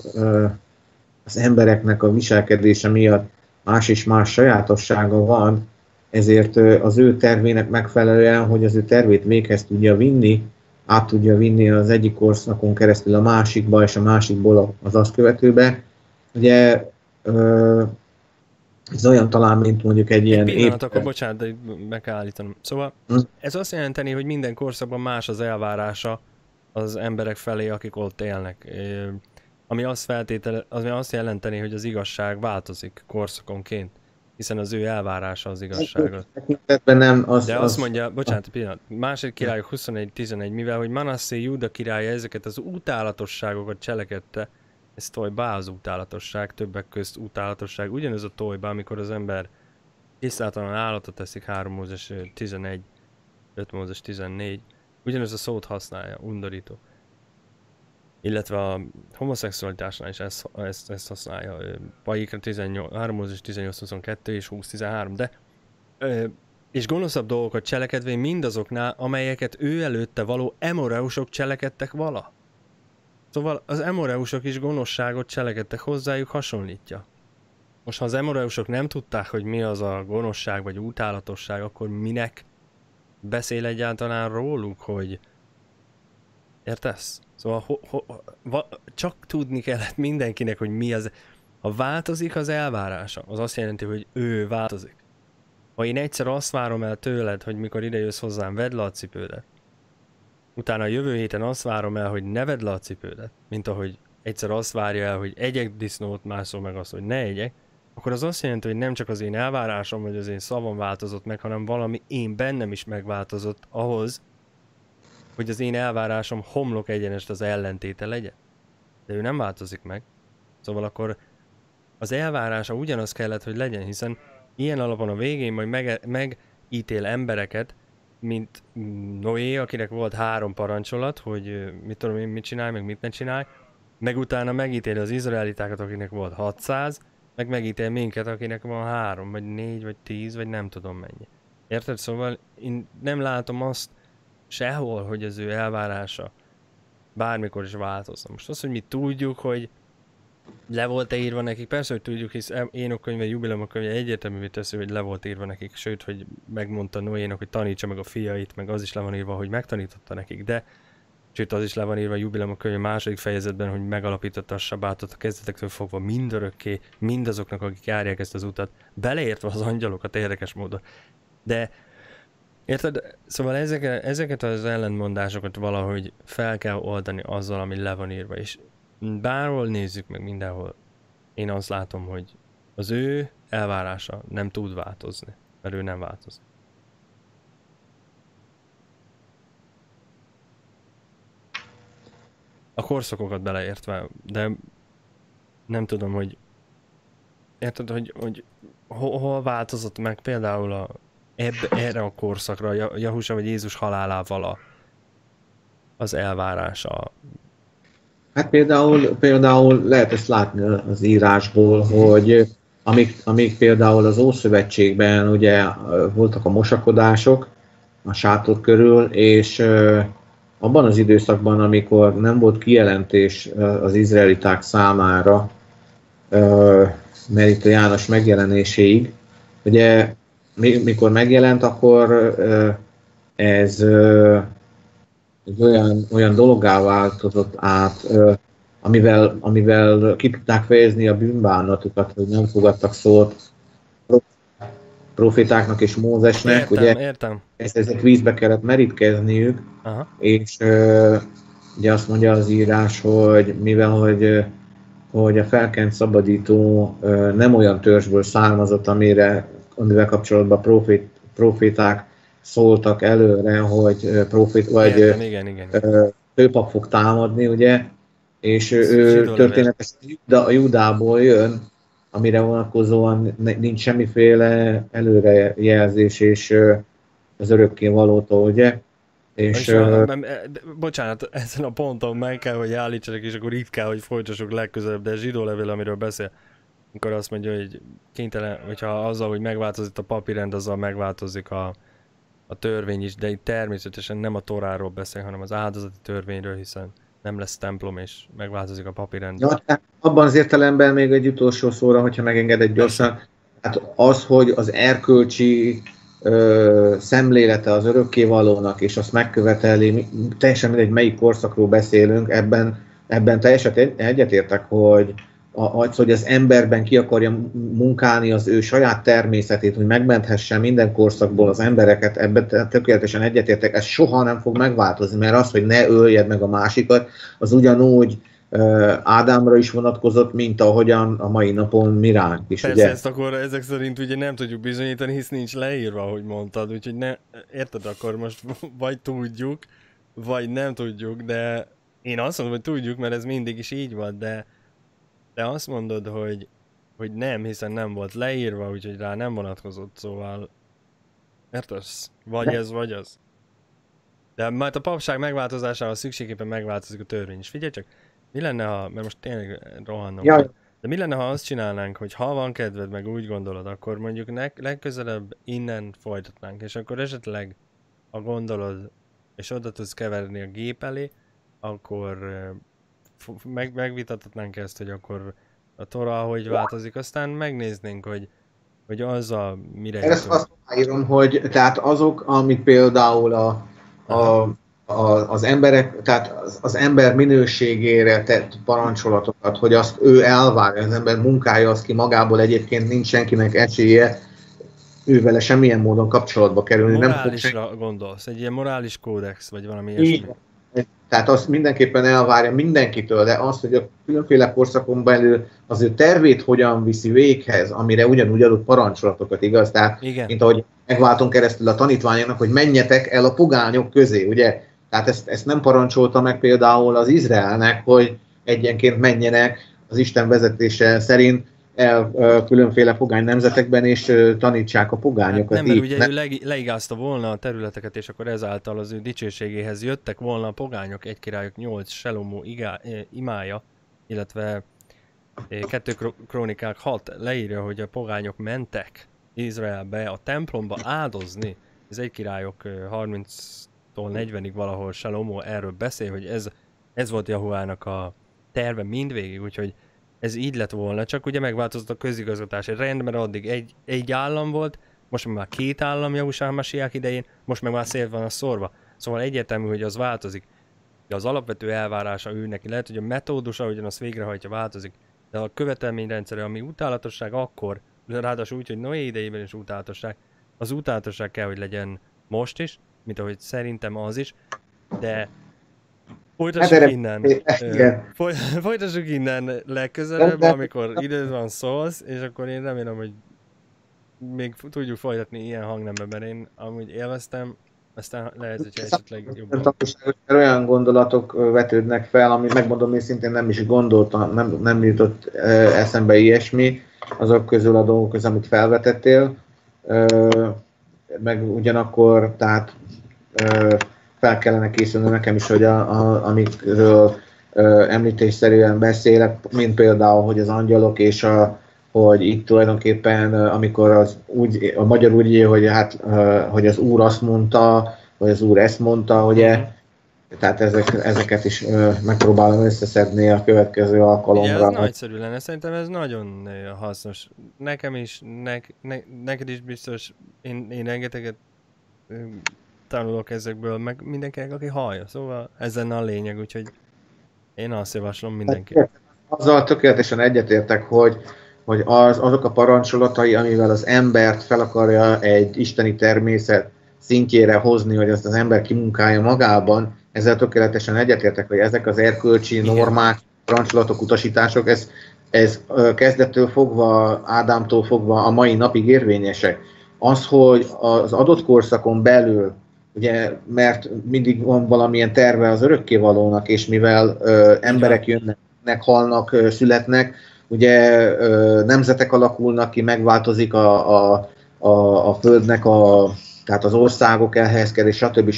az embereknek a viselkedése miatt más és más sajátossága van, ezért az ő tervének megfelelően, hogy az ő tervét véghez tudja vinni, át tudja vinni az egyik korszakon keresztül a másikba, és a másikból az azt követőbe. Ugye ez olyan talán, mint mondjuk egy ilyen... Egy pillanat, akkor bocsánat, de meg kell állítanom. Szóval ez azt jelenteni, hogy minden korszakban más az elvárása az emberek felé, akik ott élnek. Ami azt jelenteni, hogy az igazság változik korszakonként, hiszen az ő elvárása az igazságot. De azt mondja, bocsánat, pillanat, második királyok 21:11, mivel hogy Manasszé Júda királya ezeket az utálatosságokat cselekedte, ez tojbá az utálatosság, többek közt utálatosság, ugyanez a tojbá, amikor az ember tisztátalan állatot teszik, 3 Mózes 11, 5 Mózes 14, ugyanez a szót használja, undorító. Illetve a homoszexualitásnál is ezt használja. Paikra 3 Mózes 18:22 és 20:13, de... és gonoszabb dolgokat cselekedvén mindazoknál, amelyeket ő előtte való emoreusok cselekedtek vala. Szóval az emoreusok is gonoszságot cselekedtek, hozzájuk hasonlítja. Most ha az emoreusok nem tudták, hogy mi az a gonoszság vagy utálatosság, akkor minek beszél egyáltalán róluk, hogy... Értesz? Szóval csak tudni kellett mindenkinek, hogy mi az... Ha változik az elvárása, az azt jelenti, hogy ő változik. Ha én egyszer azt várom el tőled, hogy mikor idejössz hozzám, vedd le a cipődet. Utána a jövő héten azt várom el, hogy ne vedd le a cipődet. Mint ahogy egyszer azt várja el, hogy egyek disznót, mászol meg azt, hogy ne egyek. Akkor az azt jelenti, hogy nem csak az én elvárásom, vagy az én szavam változott meg, hanem valami én bennem is megváltozott ahhoz, hogy az én elvárásom homlok egyenest az ellentéte legyen. De ő nem változik meg. Szóval akkor az elvárása ugyanaz kellett, hogy legyen, hiszen ilyen alapon a végén majd megítél embereket, mint Noé, akinek volt 3 parancsolat, hogy mit tudom én, mit csinálj, meg mit ne csinálj, meg utána megítél az izraelitákat, akinek volt 600, meg megítél minket, akinek van 3, vagy 4, vagy 10, vagy nem tudom mennyi. Érted? Szóval én nem látom azt sehol, hogy az ő elvárása bármikor is változna. Most az, hogy mi tudjuk, hogy le volt-e írva nekik, persze, hogy tudjuk, hisz Énok könyve, Jubileum könyve egyértelművé teszi, hogy le volt írva nekik, sőt, hogy megmondta Noénak, hogy tanítsa meg a fiait, meg az is le van írva, hogy megtanította nekik, de sőt, az is le van írva a Jubileum könyve második fejezetben, hogy megalapította a sabátot a kezdetektől fogva mindörökké, mindazoknak, akik járják ezt az utat, beleértve az angyalokat érdekes módon. De érted? Szóval ezeket az ellentmondásokat valahogy fel kell oldani azzal, ami le van írva, és bárhol nézzük meg, mindenhol én azt látom, hogy az ő elvárása nem tud változni, mert ő nem változik. A korszakokat beleértve, de nem tudom, hogy érted, hogy hol változott meg például erre a korszakra, Yahusha vagy Jézus halálával az elvárása. Hát például lehet ezt látni az írásból, hogy amik például az Ószövetségben ugye voltak a mosakodások a sátor körül, és abban az időszakban, amikor nem volt kijelentés az izraeliták számára Merítő János megjelenéséig, ugye mikor megjelent, akkor ez olyan dologgá változott át, amivel ki tudták fejezni a bűnbánatukat, hogy nem fogadtak szót profétáknak és Mózesnek. Értem, ugye, értem. Ezek vízbe kellett merítkezniük, aha. És ugye azt mondja az írás, hogy mivel hogy a felkent szabadító nem olyan törzsből származott, amivel kapcsolatban proféták szóltak előre, hogy profét vagy főpap fog támadni, ugye, és ő történetes a Júdából jön, amire vonatkozóan nincs semmiféle előrejelzés, és az örökkévalótól, ugye. És, bocsánat, ezen a ponton meg kell, hogy állítsanak, és akkor itt kell, hogy folytassuk legközelebb, de zsidó levél, amiről beszél. Amikor azt mondja, hogy kénytelen, hogyha azzal, hogy megváltozik a papírrend, azzal megváltozik a törvény is, de itt természetesen nem a Tóráról beszél, hanem az áldozati törvényről, hiszen nem lesz templom, és megváltozik a papírrend. Ja, abban az értelemben még egy utolsó szóra, hogyha megengedett gyorsan, hát az, hogy az erkölcsi szemlélete az örökkévalónak, és azt megköveteli, teljesen mindegy, melyik korszakról beszélünk, ebben teljesen egyetértek, hogy hogy az emberben ki akarja munkálni az ő saját természetét, hogy megmenthesse minden korszakból az embereket, ebben tökéletesen egyetértek, ez soha nem fog megváltozni, mert az, hogy ne öljed meg a másikat, az ugyanúgy Ádámra is vonatkozott, mint ahogyan a mai napon mi ránk is. Persze, ugye? Ezt akkor ezek szerint ugye nem tudjuk bizonyítani, hisz nincs leírva, ahogy mondtad, úgyhogy ne, érted, akkor most vagy tudjuk, vagy nem tudjuk, de én azt mondom, hogy tudjuk, mert ez mindig is így van, de azt mondod, hogy nem, hiszen nem volt leírva, úgyhogy rá nem vonatkozott, szóval értesz? Vagy ez, vagy az. De majd a papság megváltozásával szükségképpen megváltozik a törvény is. Figyelj csak, mi lenne, ha, mert most tényleg rohannom. Jaj. De mi lenne, ha azt csinálnánk, hogy ha van kedved, meg úgy gondolod, akkor mondjuk legközelebb innen folytatnánk, és akkor esetleg, ha gondolod, és oda tudsz keverni a gép elé, akkor megvitathatnánk ezt, hogy akkor a Tóra hogy változik, aztán megnéznénk, hogy az a mire jutunk. Ezt azt írom, hogy tehát azok, amit például az emberek, tehát az ember minőségére tett parancsolatokat, hogy azt ő elvárja, az ember munkája, az ki magából egyébként nincs senkinek esélye ővele semmilyen módon kapcsolatba kerülni. Morálisra nem gondolsz, egy ilyen morális kódex, vagy valami ilyesmi. Tehát azt mindenképpen elvárja mindenkitől, de azt, hogy a különféle korszakon belül az ő tervét hogyan viszi véghez, amire ugyanúgy adott parancsolatokat, igaz? Tehát, igen. Mint ahogy megváltunk keresztül a tanítványoknak, hogy menjetek el a pogányok közé, ugye? Tehát ezt nem parancsolta meg például az Izraelnek, hogy egyenként menjenek az Isten vezetése szerint el különféle pogány nemzetekben, és tanítsák a pogányokat. Hát nem, mert ugye ő leigázta volna a területeket, és akkor ezáltal az ő dicsőségéhez jöttek volna a pogányok, 1 Királyok 8, Shlomo imája, illetve 2 Krónikák 6 leírja, hogy a pogányok mentek Izraelbe a templomba áldozni. Ez 1 Királyok 30-tól 40-ig valahol Shlomo erről beszél, hogy ez volt Yahuahnak a terve mindvégig, úgyhogy ez így lett volna, csak ugye megváltozott a közigazgatási rend, mert addig egy állam volt, most már 2 állam Yahusha Mashiach idején, most meg már szét van a szorva. Szóval egyértelmű, hogy az változik. De az alapvető elvárása ő neki, lehet, hogy a metódus, ahogyan azt végrehajtja, változik. De a követelményrendszere, ami utálatosság akkor, ráadásul úgy, hogy Noé idejében is utálatosság, az utálatosság kell, hogy legyen most is, mint ahogy szerintem az is, de... Folytassuk innen legközelebb, amikor időd van, szólsz, és akkor én remélem, hogy még tudjuk folytatni ilyen hangnemben, mert én amúgy élveztem, aztán lehet, hogy esetleg jobban. Olyan gondolatok vetődnek fel, amit megmondom őszintén, nem is gondoltam, nem jutott eszembe ilyesmi, azok közül a dolgok közül, amit felvetettél, meg ugyanakkor, tehát fel kellene készülni nekem is, hogy amikről említésszerűen beszélek, mint például, hogy az angyalok, és hogy itt tulajdonképpen, amikor a magyar úgy él, hogy, hát, hogy az úr azt mondta, vagy az úr ezt mondta, ugye, tehát ezeket is megpróbálom összeszedni a következő alkalomra. Igen, ez nagyszerű lenne, szerintem ez nagyon hasznos. Nekem is, neked is biztos, én rengeteget tanulok ezekből, meg mindenki, aki hallja. Szóval ez lenne a lényeg, úgyhogy én azt javaslom mindenkinek. Azzal tökéletesen egyetértek, hogy azok a parancsolatai, amivel az embert fel akarja egy isteni természet szintjére hozni, hogy azt az ember kimunkálja magában, ezzel tökéletesen egyetértek, hogy ezek az erkölcsi normák, parancsolatok, utasítások, ez kezdettől fogva, Ádámtól fogva a mai napig érvényesek. Az, hogy az adott korszakon belül, ugye, mert mindig van valamilyen terve az örökkévalónak, és mivel emberek jönnek, halnak, születnek, ugye nemzetek alakulnak ki, megváltozik a földnek, tehát az országok elhelyezkedés, stb.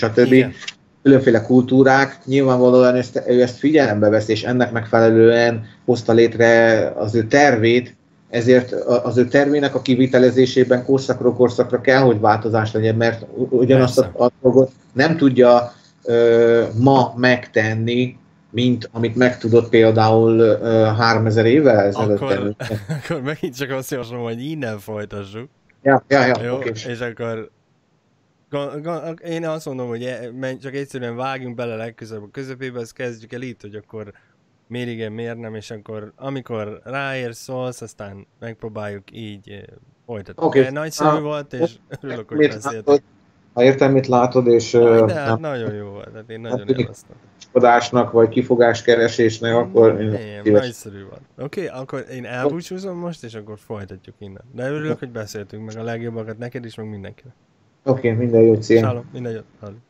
Különféle kultúrák, nyilvánvalóan ő ezt figyelembe veszi, és ennek megfelelően hozta létre az ő tervét, ezért az ő tervének a kivitelezésében korszakról korszakra kell, hogy változás legyen, mert ugyanazt a dolgot nem tudja ma megtenni, mint amit megtudott például 3000 évvel ezelőtt. Akkor megint csak azt javaslom, hogy innen folytassuk. Ja, jó, okay. És akkor én azt mondom, hogy csak egyszerűen vágjunk bele legközelebb a közepébe, ezt kezdjük el itt, hogy akkor miért igen, miért nem, és akkor amikor ráérsz, szólsz, aztán megpróbáljuk így folytatni. Okay. Nagyszerű volt, és örülök, hogy beszéltek. Ha értelmét látod, és... hát nagyon jó volt, hát én nagyon élveztem. Adásnak, vagy kifogáskeresésnek, akkor... Én nagyszerű volt. Oké, akkor én elbúcsúzom most, és akkor folytatjuk innen. De örülök, hogy beszéltünk, meg a legjobbakat neked is, meg mindenkinek. Oké, minden jót, szia. Minden jót.